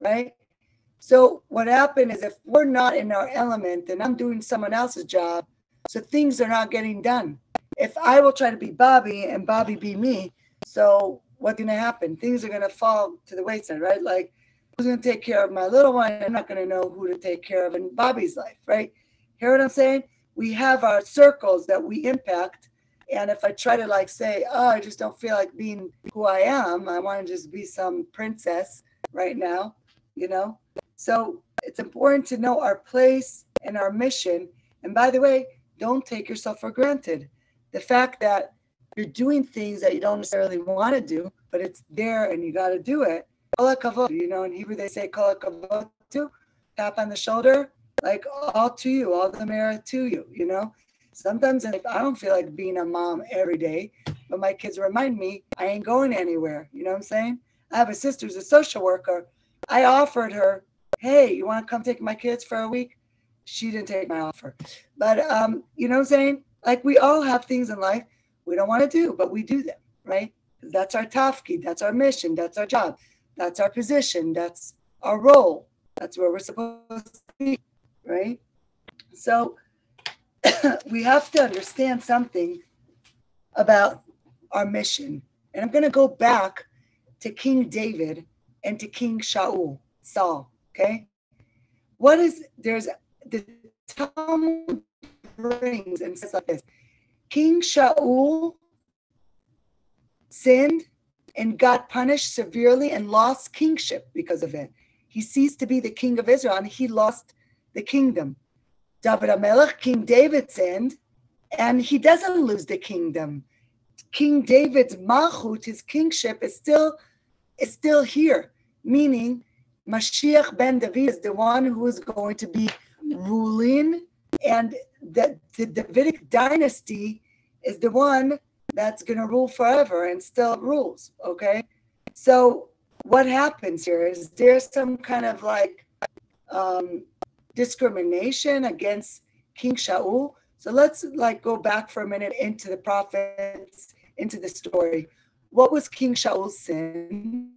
right? So what happened is if we're not in our element, then I'm doing someone else's job, so things are not getting done. If I will try to be Bobby and Bobby be me, so what's going to happen? Things are going to fall to the wayside, right? Like, who's going to take care of my little one? I'm not going to know who to take care of in Bobby's life, right? Hear what I'm saying? We have our circles that we impact. And if I try to like say, oh, I just don't feel like being who I am. I want to just be some princess right now, you know? So it's important to know our place and our mission. And by the way, don't take yourself for granted. The fact that you're doing things that you don't necessarily want to do, but it's there and you got to do it. Kol hakavod, you know, in Hebrew they say kol hakavod too, tap on the shoulder, like all to you, all the merit to you, you know. Sometimes I don't feel like being a mom every day, but my kids remind me I ain't going anywhere. You know what I'm saying? I have a sister who's a social worker. I offered her, hey, you want to come take my kids for a week? She didn't take my offer. But um, you know what I'm saying? Like we all have things in life we don't want to do, but we do them, right? That's our tafkid. That's our mission. That's our job. That's our position. That's our role. That's where we're supposed to be, right? So we have to understand something about our mission. And I'm going to go back to King David and to King Shaul, Saul, okay? What is, there's, the Talmud brings and says like this, King Shaul sinned and got punished severely and lost kingship because of it. He ceased to be the king of Israel and he lost the kingdom. David HaMelech, King David sinned, and he doesn't lose the kingdom. King David's malchut, his kingship, is still, is still here, meaning Mashiach ben David is the one who is going to be ruling, and the, the Davidic dynasty is the one that's going to rule forever and still rules, okay? So what happens here is there's some kind of like... Um, discrimination against King Shaul. So let's like go back for a minute into the prophets, into the story. What was King Shaul's sin?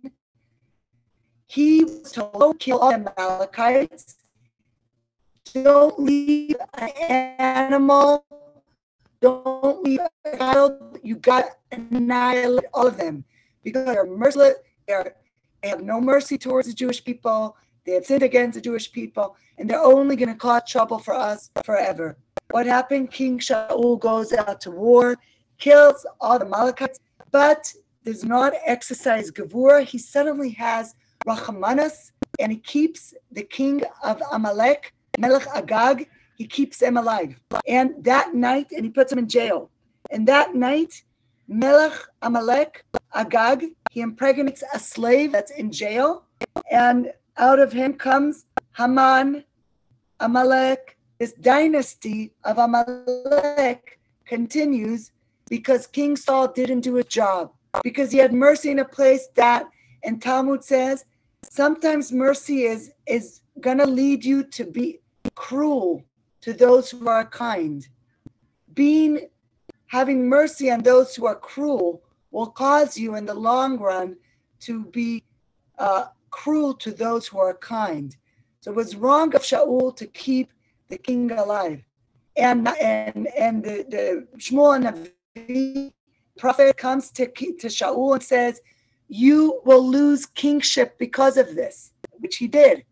He was told, don't kill all the Amalekites. Don't leave an animal. Don't leave a child. You got to annihilate all of them because they're merciless. They're, they have no mercy towards the Jewish people. They have sinned against the Jewish people, and they're only going to cause trouble for us forever. What happened? King Shaul goes out to war, kills all the Amalekites, but does not exercise Gevura. He suddenly has Rachmanas, and he keeps the king of Amalek, Melech Agag, he keeps him alive. And that night, and he puts him in jail. And that night, Melech Amalek Agag, he impregnates a slave that's in jail, and out of him comes Haman, Amalek. This dynasty of Amalek continues because King Saul didn't do his job, because he had mercy in a place that, and Talmud says, sometimes mercy is, is going to lead you to be cruel to those who are kind. Being, having mercy on those who are cruel will cause you in the long run to be uh, cruel to those who are kind. So it was wrong of Shaul to keep the king alive. And and and the, the Shmuel Navi prophet comes to, to Shaul and says, you will lose kingship because of this, which he did.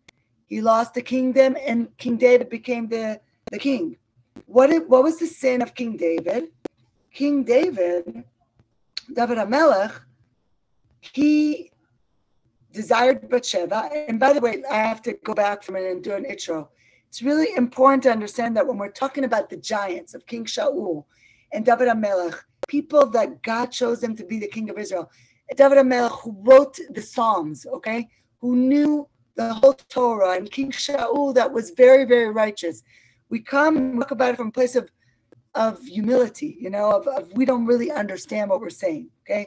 He lost the kingdom and King David became the, the king. What, it, what was the sin of King David? King David, David HaMelech, he desired Batsheva. And by the way, I have to go back from it and do an intro. It's really important to understand that when we're talking about the giants of King Shaul and David HaMelech, people that God chose them to be the king of Israel, David HaMelech, who wrote the Psalms, okay, who knew the whole Torah, and King Shaul that was very, very righteous. We come and talk about it from a place of, of humility, you know, of, of we don't really understand what we're saying, okay?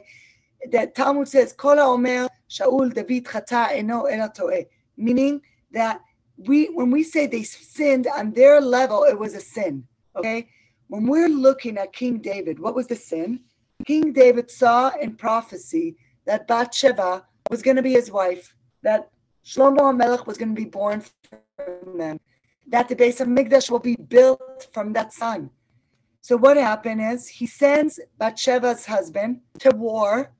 That Talmud says, Kol ha'omer Shaul David chata eno ela to'eh, meaning that we, when we say they sinned on their level, it was a sin, okay? When we're looking at King David, what was the sin? King David saw in prophecy that Bathsheba was going to be his wife, that Shlomo HaMelech was going to be born from them, that the base of Mikdash will be built from that son. So what happened is he sends Bathsheba's husband to war,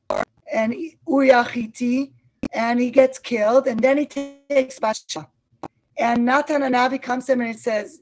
and Uriah Hiti, and he gets killed, and then he takes Bathsheba. And Natan HaNavi comes to him and he says,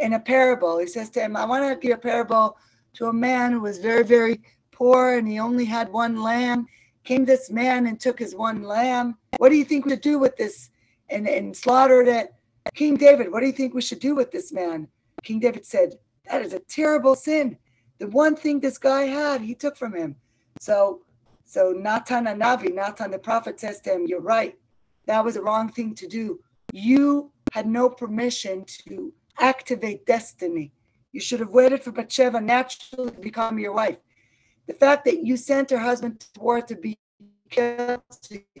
in a parable, he says to him, I want to give a parable to a man who was very, very poor, and he only had one lamb. Came this man and took his one lamb. What do you think we should do with this? And, and slaughtered it. King David, what do you think we should do with this man? King David said, that is a terrible sin. The one thing this guy had, he took from him. So, so Natan HaNavi, Natan the prophet, says to him, you're right. That was the wrong thing to do. You had no permission to activate destiny. You should have waited for Bathsheba naturally to become your wife. The fact that you sent her husband to war to be killed,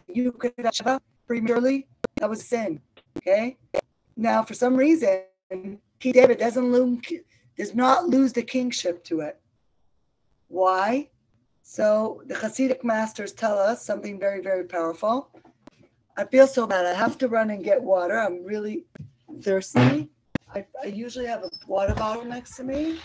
you could have Bathsheba prematurely, that was sin. Okay? Now, for some reason, King David doesn't loom, does not lose the kingship to it. Why? So the Hasidic masters tell us something very, very powerful. I feel so bad. I have to run and get water. I'm really thirsty. I, I usually have a water bottle next to me.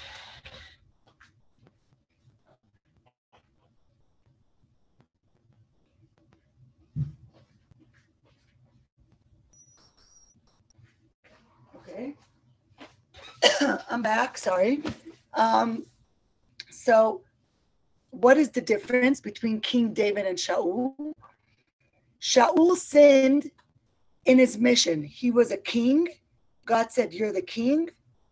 Okay. I'm back, sorry. Um, so what is the difference between King David and Shaul? Shaul sinned in his mission. He was a king. God said, you're the king.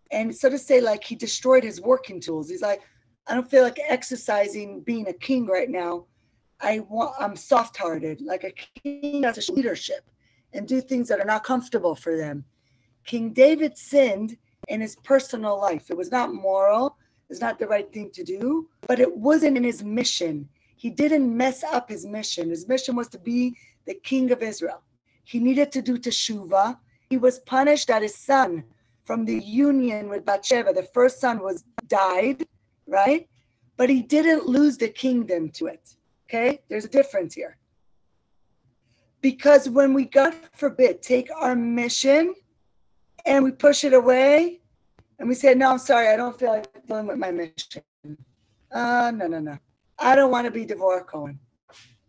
And so to say, like, he destroyed his working tools. He's like, I don't feel like exercising being a king right now. I want, I'm soft-hearted, like a king has to show leadership and do things that are not comfortable for them. King David sinned in his personal life. It was not moral. It's not the right thing to do, but it wasn't in his mission. He didn't mess up his mission. His mission was to be the king of Israel. He needed to do teshuvah. He was punished that his son from the union with Bathsheba, the first son, was died, right? But he didn't lose the kingdom to it, okay? There's a difference here. Because when we, God forbid, take our mission and we push it away, and we say, no, I'm sorry, I don't feel like dealing with my mission. Uh, no, no, no. I don't want to be Devora Cohen.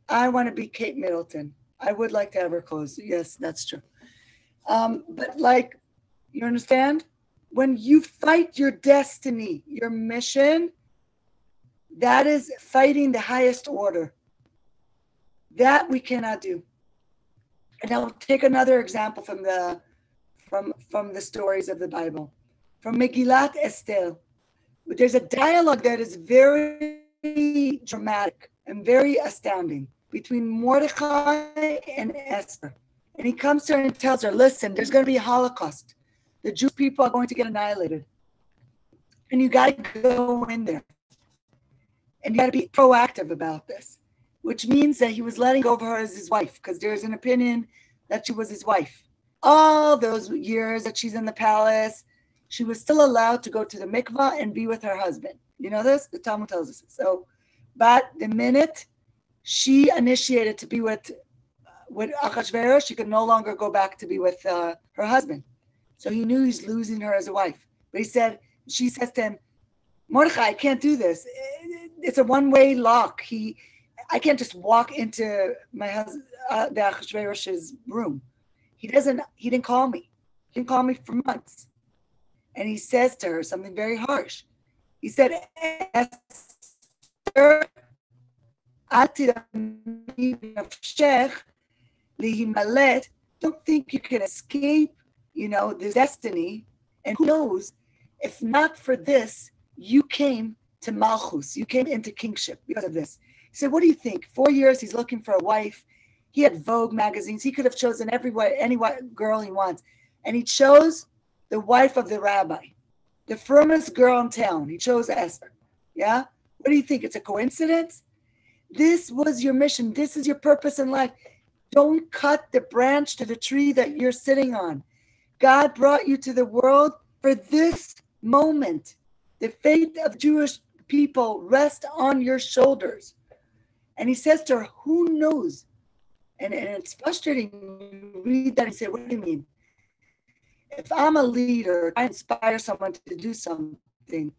I want to be Kate Middleton. I would like to have her clothes. Yes, that's true. Um, but like, you understand? When you fight your destiny, your mission, that is fighting the highest order. That we cannot do. And I'll take another example from the from, from the stories of the Bible. From Megillat Esther. There's a dialogue that is very dramatic and very astounding between Mordecai and Esther. And he comes to her and tells her, listen, there's going to be a Holocaust. The Jewish people are going to get annihilated. And you got to go in there. And you got to be proactive about this, which means that he was letting go of her as his wife, because there's an opinion that she was his wife. All those years that she's in the palace, she was still allowed to go to the mikvah and be with her husband. You know this? The Talmud tells us. So, but the minute she initiated to be with with Achashverosh, she could no longer go back to be with uh, her husband. So he knew he's losing her as a wife. But he said, she says to him, Mordechai, I can't do this. It's a one-way lock. He, I can't just walk into my husband, uh, the Achashverosh's room. He doesn't. He didn't call me. He didn't call me for months. And he says to her something very harsh. He said, Esther, lehimalet. Don't think you can escape, you know, this destiny. And who knows, if not for this, you came to Malchus. You came into kingship because of this. He said, what do you think? Four years, he's looking for a wife. He had Vogue magazines. He could have chosen every any girl he wants. And he chose the wife of the rabbi, the firmest girl in town. He chose Esther. Yeah? What do you think? It's a coincidence? This was your mission. This is your purpose in life. Don't cut the branch to the tree that you're sitting on. God brought you to the world for this moment. The fate of Jewish people rests on your shoulders. And he says to her, who knows? And, and it's frustrating. You read that and say, what do you mean? If I'm a leader, I inspire someone to do something.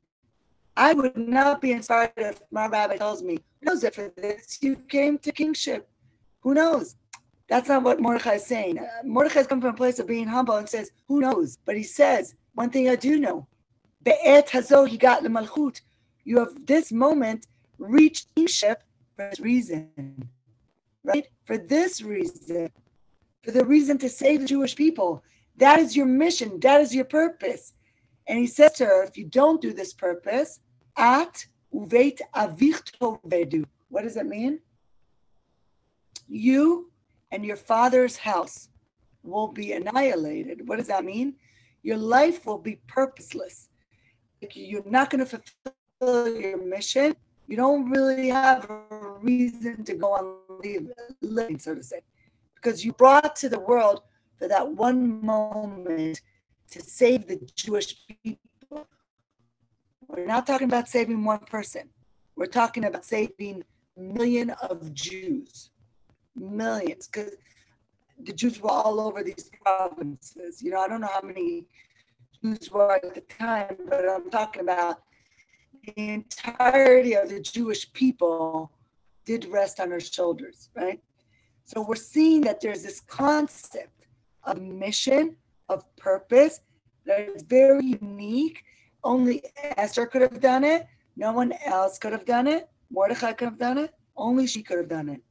I would not be inspired if my rabbi tells me, who knows if for this you came to kingship? Who knows? That's not what Mordechai is saying. Uh, Mordechai has come from a place of being humble and says, who knows? But he says, one thing I do know. Be'et hazo higat lemalchut. You have this moment reached kingship for this reason. Right? For this reason. For the reason to save the Jewish people. That is your mission. That is your purpose. And he says to her, if you don't do this purpose, at uveit avich tovedu. What does that mean? You and your father's house will be annihilated. What does that mean? Your life will be purposeless. You're not going to fulfill your mission. You don't really have a reason to go on living, so to say, because you brought to the world for that one moment to save the Jewish people. We're not talking about saving one person. We're talking about saving millions of Jews. Millions, because the Jews were all over these provinces. You know, I don't know how many Jews were at the time, but I'm talking about the entirety of the Jewish people did rest on her shoulders, right? So we're seeing that there's this concept of mission, of purpose, that is very unique. Only Esther could have done it. No one else could have done it. Mordechai could have done it. Only she could have done it.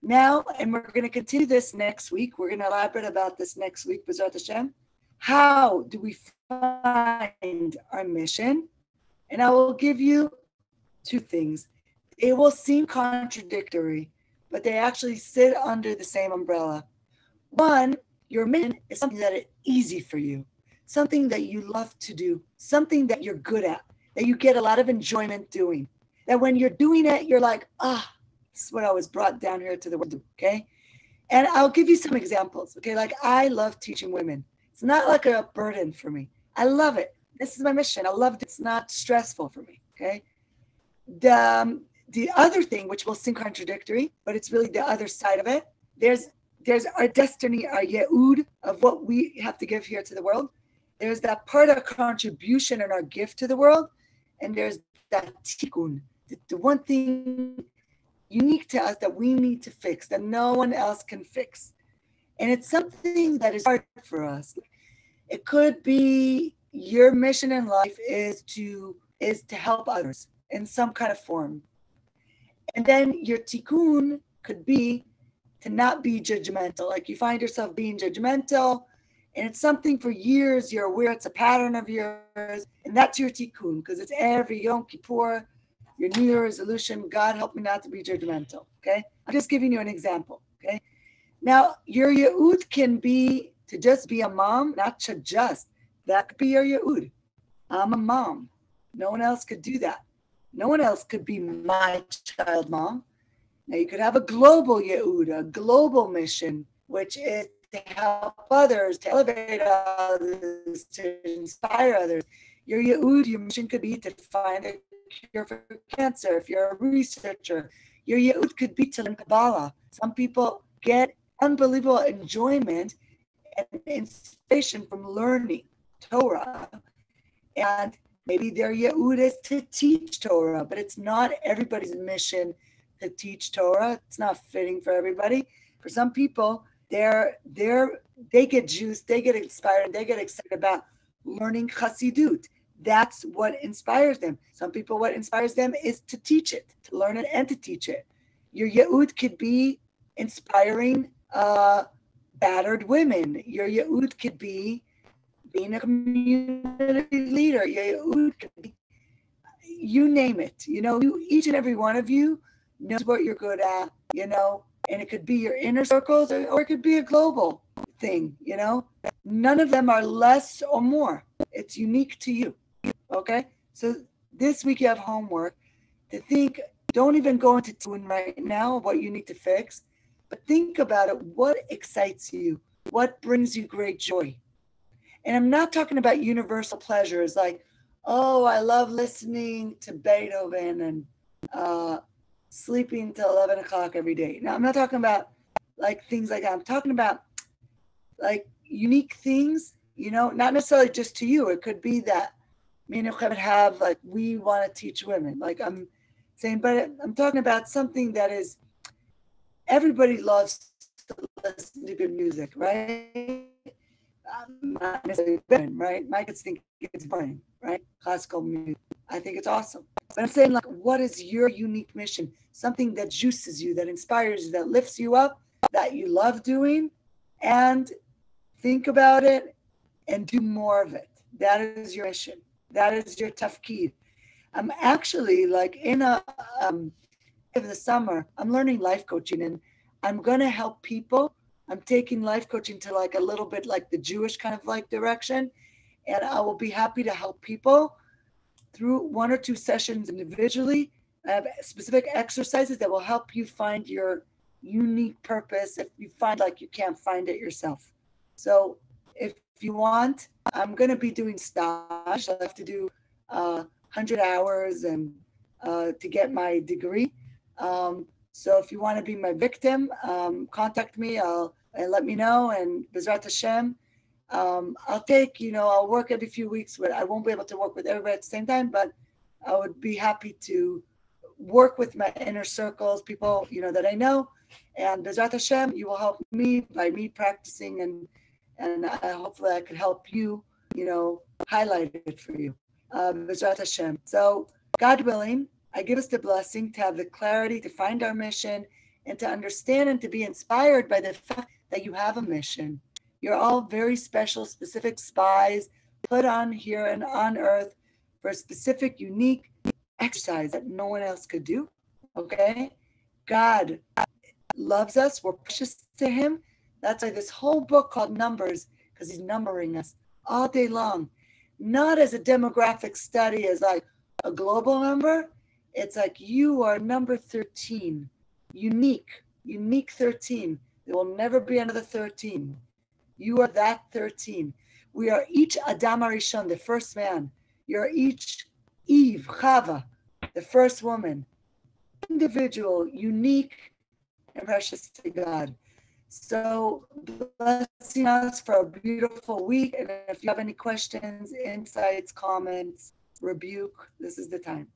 Now, and we're going to continue this next week. We're going to elaborate about this next week, B'ezrat Hashem. How do we find our mission? And I will give you two things. It will seem contradictory, but they actually sit under the same umbrella. One, your mission is something that is easy for you, something that you love to do, something that you're good at, that you get a lot of enjoyment doing. That when you're doing it, you're like, ah, this is what I was brought down here to the world, okay? And I'll give you some examples, okay? Like, I love teaching women. It's not like a burden for me. I love it. This is my mission. I love it. It's not stressful for me, okay? The, um, the other thing, which will seem contradictory, but it's really the other side of it, there's there's our destiny, our ye'ud, of what we have to give here to the world. There's that part of contribution and our gift to the world, and there's that tikkun, the, the one thing unique to us that we need to fix, that no one else can fix. And it's something that is hard for us. It could be your mission in life is to is to help others in some kind of form. And then your tikkun could be to not be judgmental. Like, you find yourself being judgmental, and it's something for years you're aware it's a pattern of yours, and that's your tikkun, because it's every Yom Kippur, your New Year resolution, God help me not to be judgmental, okay? I'm just giving you an example, okay? Now, your ye'ud can be to just be a mom, not to just. That could be your ye'ud. I'm a mom. No one else could do that. No one else could be my child mom. Now, you could have a global ye'ud, a global mission, which is to help others, to elevate others, to inspire others. Your ye'ud, your mission could be to find a cure for cancer. If you're a researcher, your ye'ud could be to learn Kabbalah. Some people get unbelievable enjoyment and inspiration from learning Torah, and maybe their ye'ud is to teach Torah, but it's not everybody's mission to teach Torah. It's not fitting for everybody. For some people, they're they're they get juiced, they get inspired, and they get excited about learning Chassidut. That's what inspires them. Some people, what inspires them is to teach it, to learn it and to teach it. Your ye'ud could be inspiring uh, battered women. Your Ya'ud could be being a community leader. Your Ya'ud could be, you name it. You know, you, each and every one of you knows what you're good at, you know, and it could be your inner circles or, or it could be a global thing, you know. None of them are less or more. It's unique to you, okay? So this week you have homework to think, don't even go into tune right now what you need to fix, but think about it. What excites you? What brings you great joy? And I'm not talking about universal pleasures like, oh, I love listening to Beethoven and uh, sleeping till eleven o'clock every day. Now, I'm not talking about like things like that. I'm talking about like unique things, you know, not necessarily just to you. It could be that me and Yocheved have, like, we want to teach women. Like I'm saying, but I'm talking about something that is, everybody loves to listen to good music, right? I'm not necessarily Ben, right? My kids think it's boring, right? Classical music. I think it's awesome. But I'm saying, like, what is your unique mission? Something that juices you, that inspires you, that lifts you up, that you love doing, and think about it and do more of it. That is your mission. That is your tafkid. I'm actually, like, in a, um, in the summer, I'm learning life coaching, and I'm going to help people. I'm taking life coaching to, like, a little bit like the Jewish kind of like direction. And I will be happy to help people through one or two sessions individually. I have specific exercises that will help you find your unique purpose if you find like you can't find it yourself. So if you want, I'm going to be doing stage. I'll have to do uh, one hundred hours and uh, to get my degree. Um, so if you want to be my victim, um, contact me I'll, and let me know. And Bezrat Hashem, um, I'll take, you know, I'll work every few weeks. With, I won't be able to work with everybody at the same time, but I would be happy to work with my inner circles, people, you know, that I know. And Bezrat Hashem, you will help me by me practicing, and and I, hopefully I could help you, you know, highlight it for you. Uh, Bezrat Hashem. So God willing, I give us the blessing to have the clarity to find our mission and to understand and to be inspired by the fact that you have a mission. You're all very special, specific spies put on here and on earth for a specific, unique exercise that no one else could do. Okay? God loves us. We're precious to him. That's why this whole book called Numbers, because he's numbering us all day long. Not as a demographic study, as like a global number. It's like you are number thirteen, unique, unique thirteen. There will never be another thirteen. You are that thirteen. We are each Adam HaRishon, the first man. You're each Eve, Chava, the first woman. Individual, unique, and precious to God. So blessing us for a beautiful week. And if you have any questions, insights, comments, rebuke, this is the time.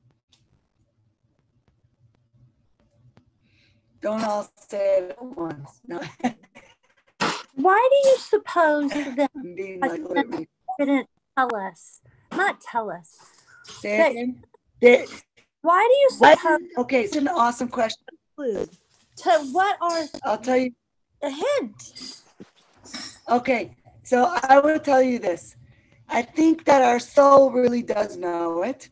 Don't all say it at once. No. Why do you suppose that being like, didn't tell us? Not tell us. That, that, why do you suppose? Okay, it's an awesome question. To what are? I'll tell you a hint. Okay, so I will tell you this. I think that our soul really does know it.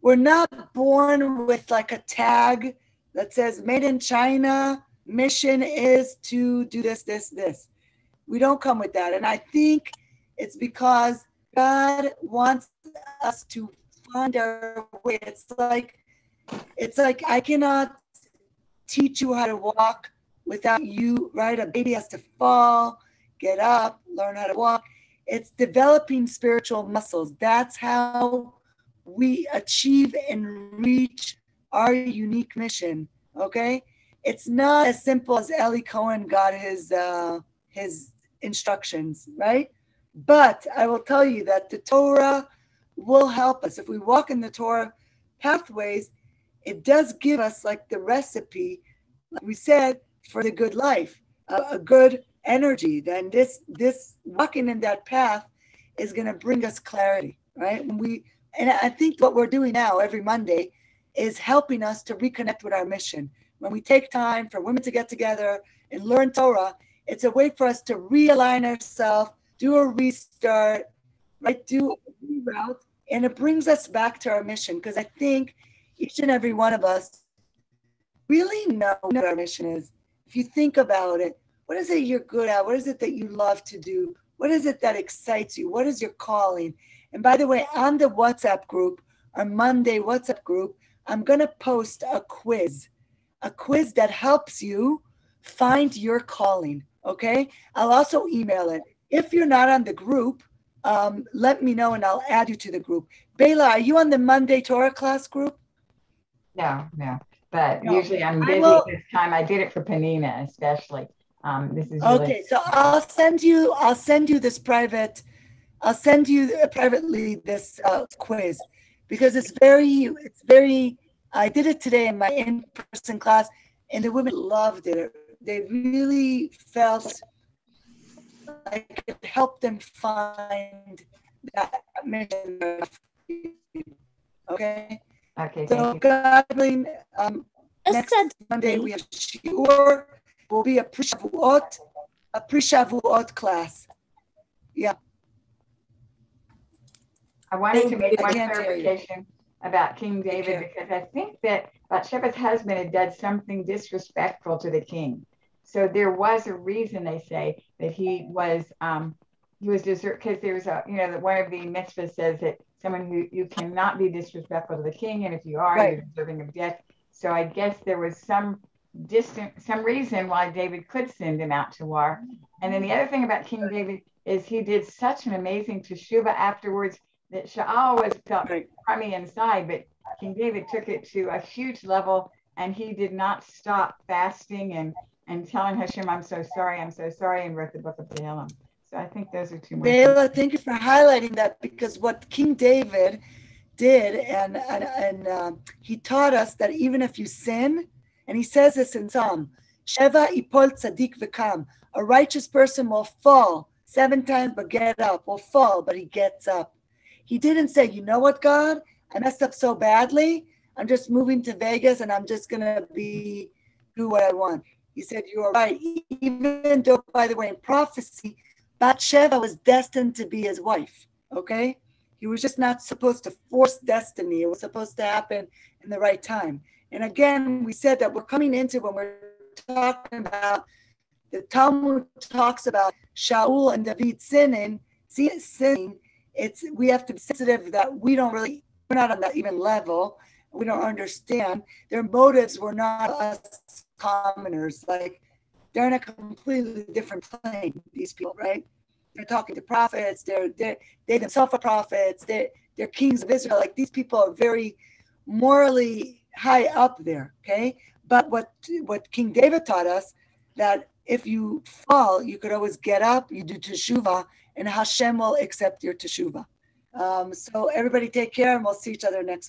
We're not born with like a tag that says made in China, mission is to do this, this, this. We don't come with that. And I think it's because God wants us to find our way. It's like, it's like I cannot teach you how to walk without you, right? A baby has to fall, get up, learn how to walk. It's developing spiritual muscles. That's how we achieve and reach our unique mission, okay? It's not as simple as Eli Cohen got his uh, his instructions, right? But I will tell you that the Torah will help us. If we walk in the Torah pathways, it does give us like the recipe, like we said, for the good life, a, a good energy. Then this this walking in that path is going to bring us clarity, right? When we and I think what we're doing now every Monday is helping us to reconnect with our mission. When we take time for women to get together and learn Torah, It's a way for us to realign ourselves, do a restart, right? Do a reroute. And it brings us back to our mission, because I think each and every one of us really know what our mission is. If you think about it, what is it you're good at? What is it that you love to do? What is it that excites you? What is your calling? And by the way, on the WhatsApp group, our Monday WhatsApp group, I'm going to post a quiz, a quiz that helps you find your calling, okay? I'll also email it. If you're not on the group, um, let me know and I'll add you to the group. Bela, are you on the Monday Torah class group? No, no, but no. Usually I'm busy will... this time. I did it for Penina, especially. Um, this is really... Okay, so I'll send you, I'll send you this private, I'll send you privately this uh, quiz, because it's very, it's very, I did it today in my in-person class, and the women loved it. They really felt like it helped them find that mission. Okay? Okay, so Godwin, um, next Monday we have Shiur, will be a pre-Shavuot, a pre-Shavuot class. Yeah. I wanted to make one clarification about King David, because I think that Bathsheba's husband had done something disrespectful to the king. So there was a reason, they say, that he was um, he was deserved, because there was a, you know, that one of the mitzvahs says that someone who you cannot be disrespectful to the king, and if you are, right, you're deserving of death. So I guess there was some distant, some reason why David could send him out to war. And then the other thing about King David is he did such an amazing teshuva afterwards that Shaul was felt crummy inside, but King David took it to a huge level, and he did not stop fasting and, and telling Hashem, I'm so sorry, I'm so sorry, and wrote the book of Tehillim. So I think those are two more. Bela, thank you for highlighting that, because what King David did, and, and, and uh, he taught us that even if you sin, and he says this in Psalm, Sheva ipol tzadik v'kam, a righteous person will fall seven times but get up, will fall, but he gets up. He didn't say, you know what, God, I messed up so badly, I'm just moving to Vegas and I'm just going to be do what I want. He said, you are right. Even though, by the way, in prophecy, Bathsheba was destined to be his wife, okay? He was just not supposed to force destiny. It was supposed to happen in the right time. And again, we said that we're coming into when we're talking about, the Talmud talks about Shaul and David sinning, sinning, It's we have to be sensitive that we don't really, we're not on that even level. We don't understand. Their motives were not us commoners. Like, they're in a completely different plane, these people, right? They're talking to prophets. They're, they're, they themselves are prophets. They're, they're kings of Israel. Like, these people are very morally high up there, okay? But what, what King David taught us, that if you fall, you could always get up, you do teshuvah, and Hashem will accept your teshuvah. Um, so everybody take care, and we'll see each other next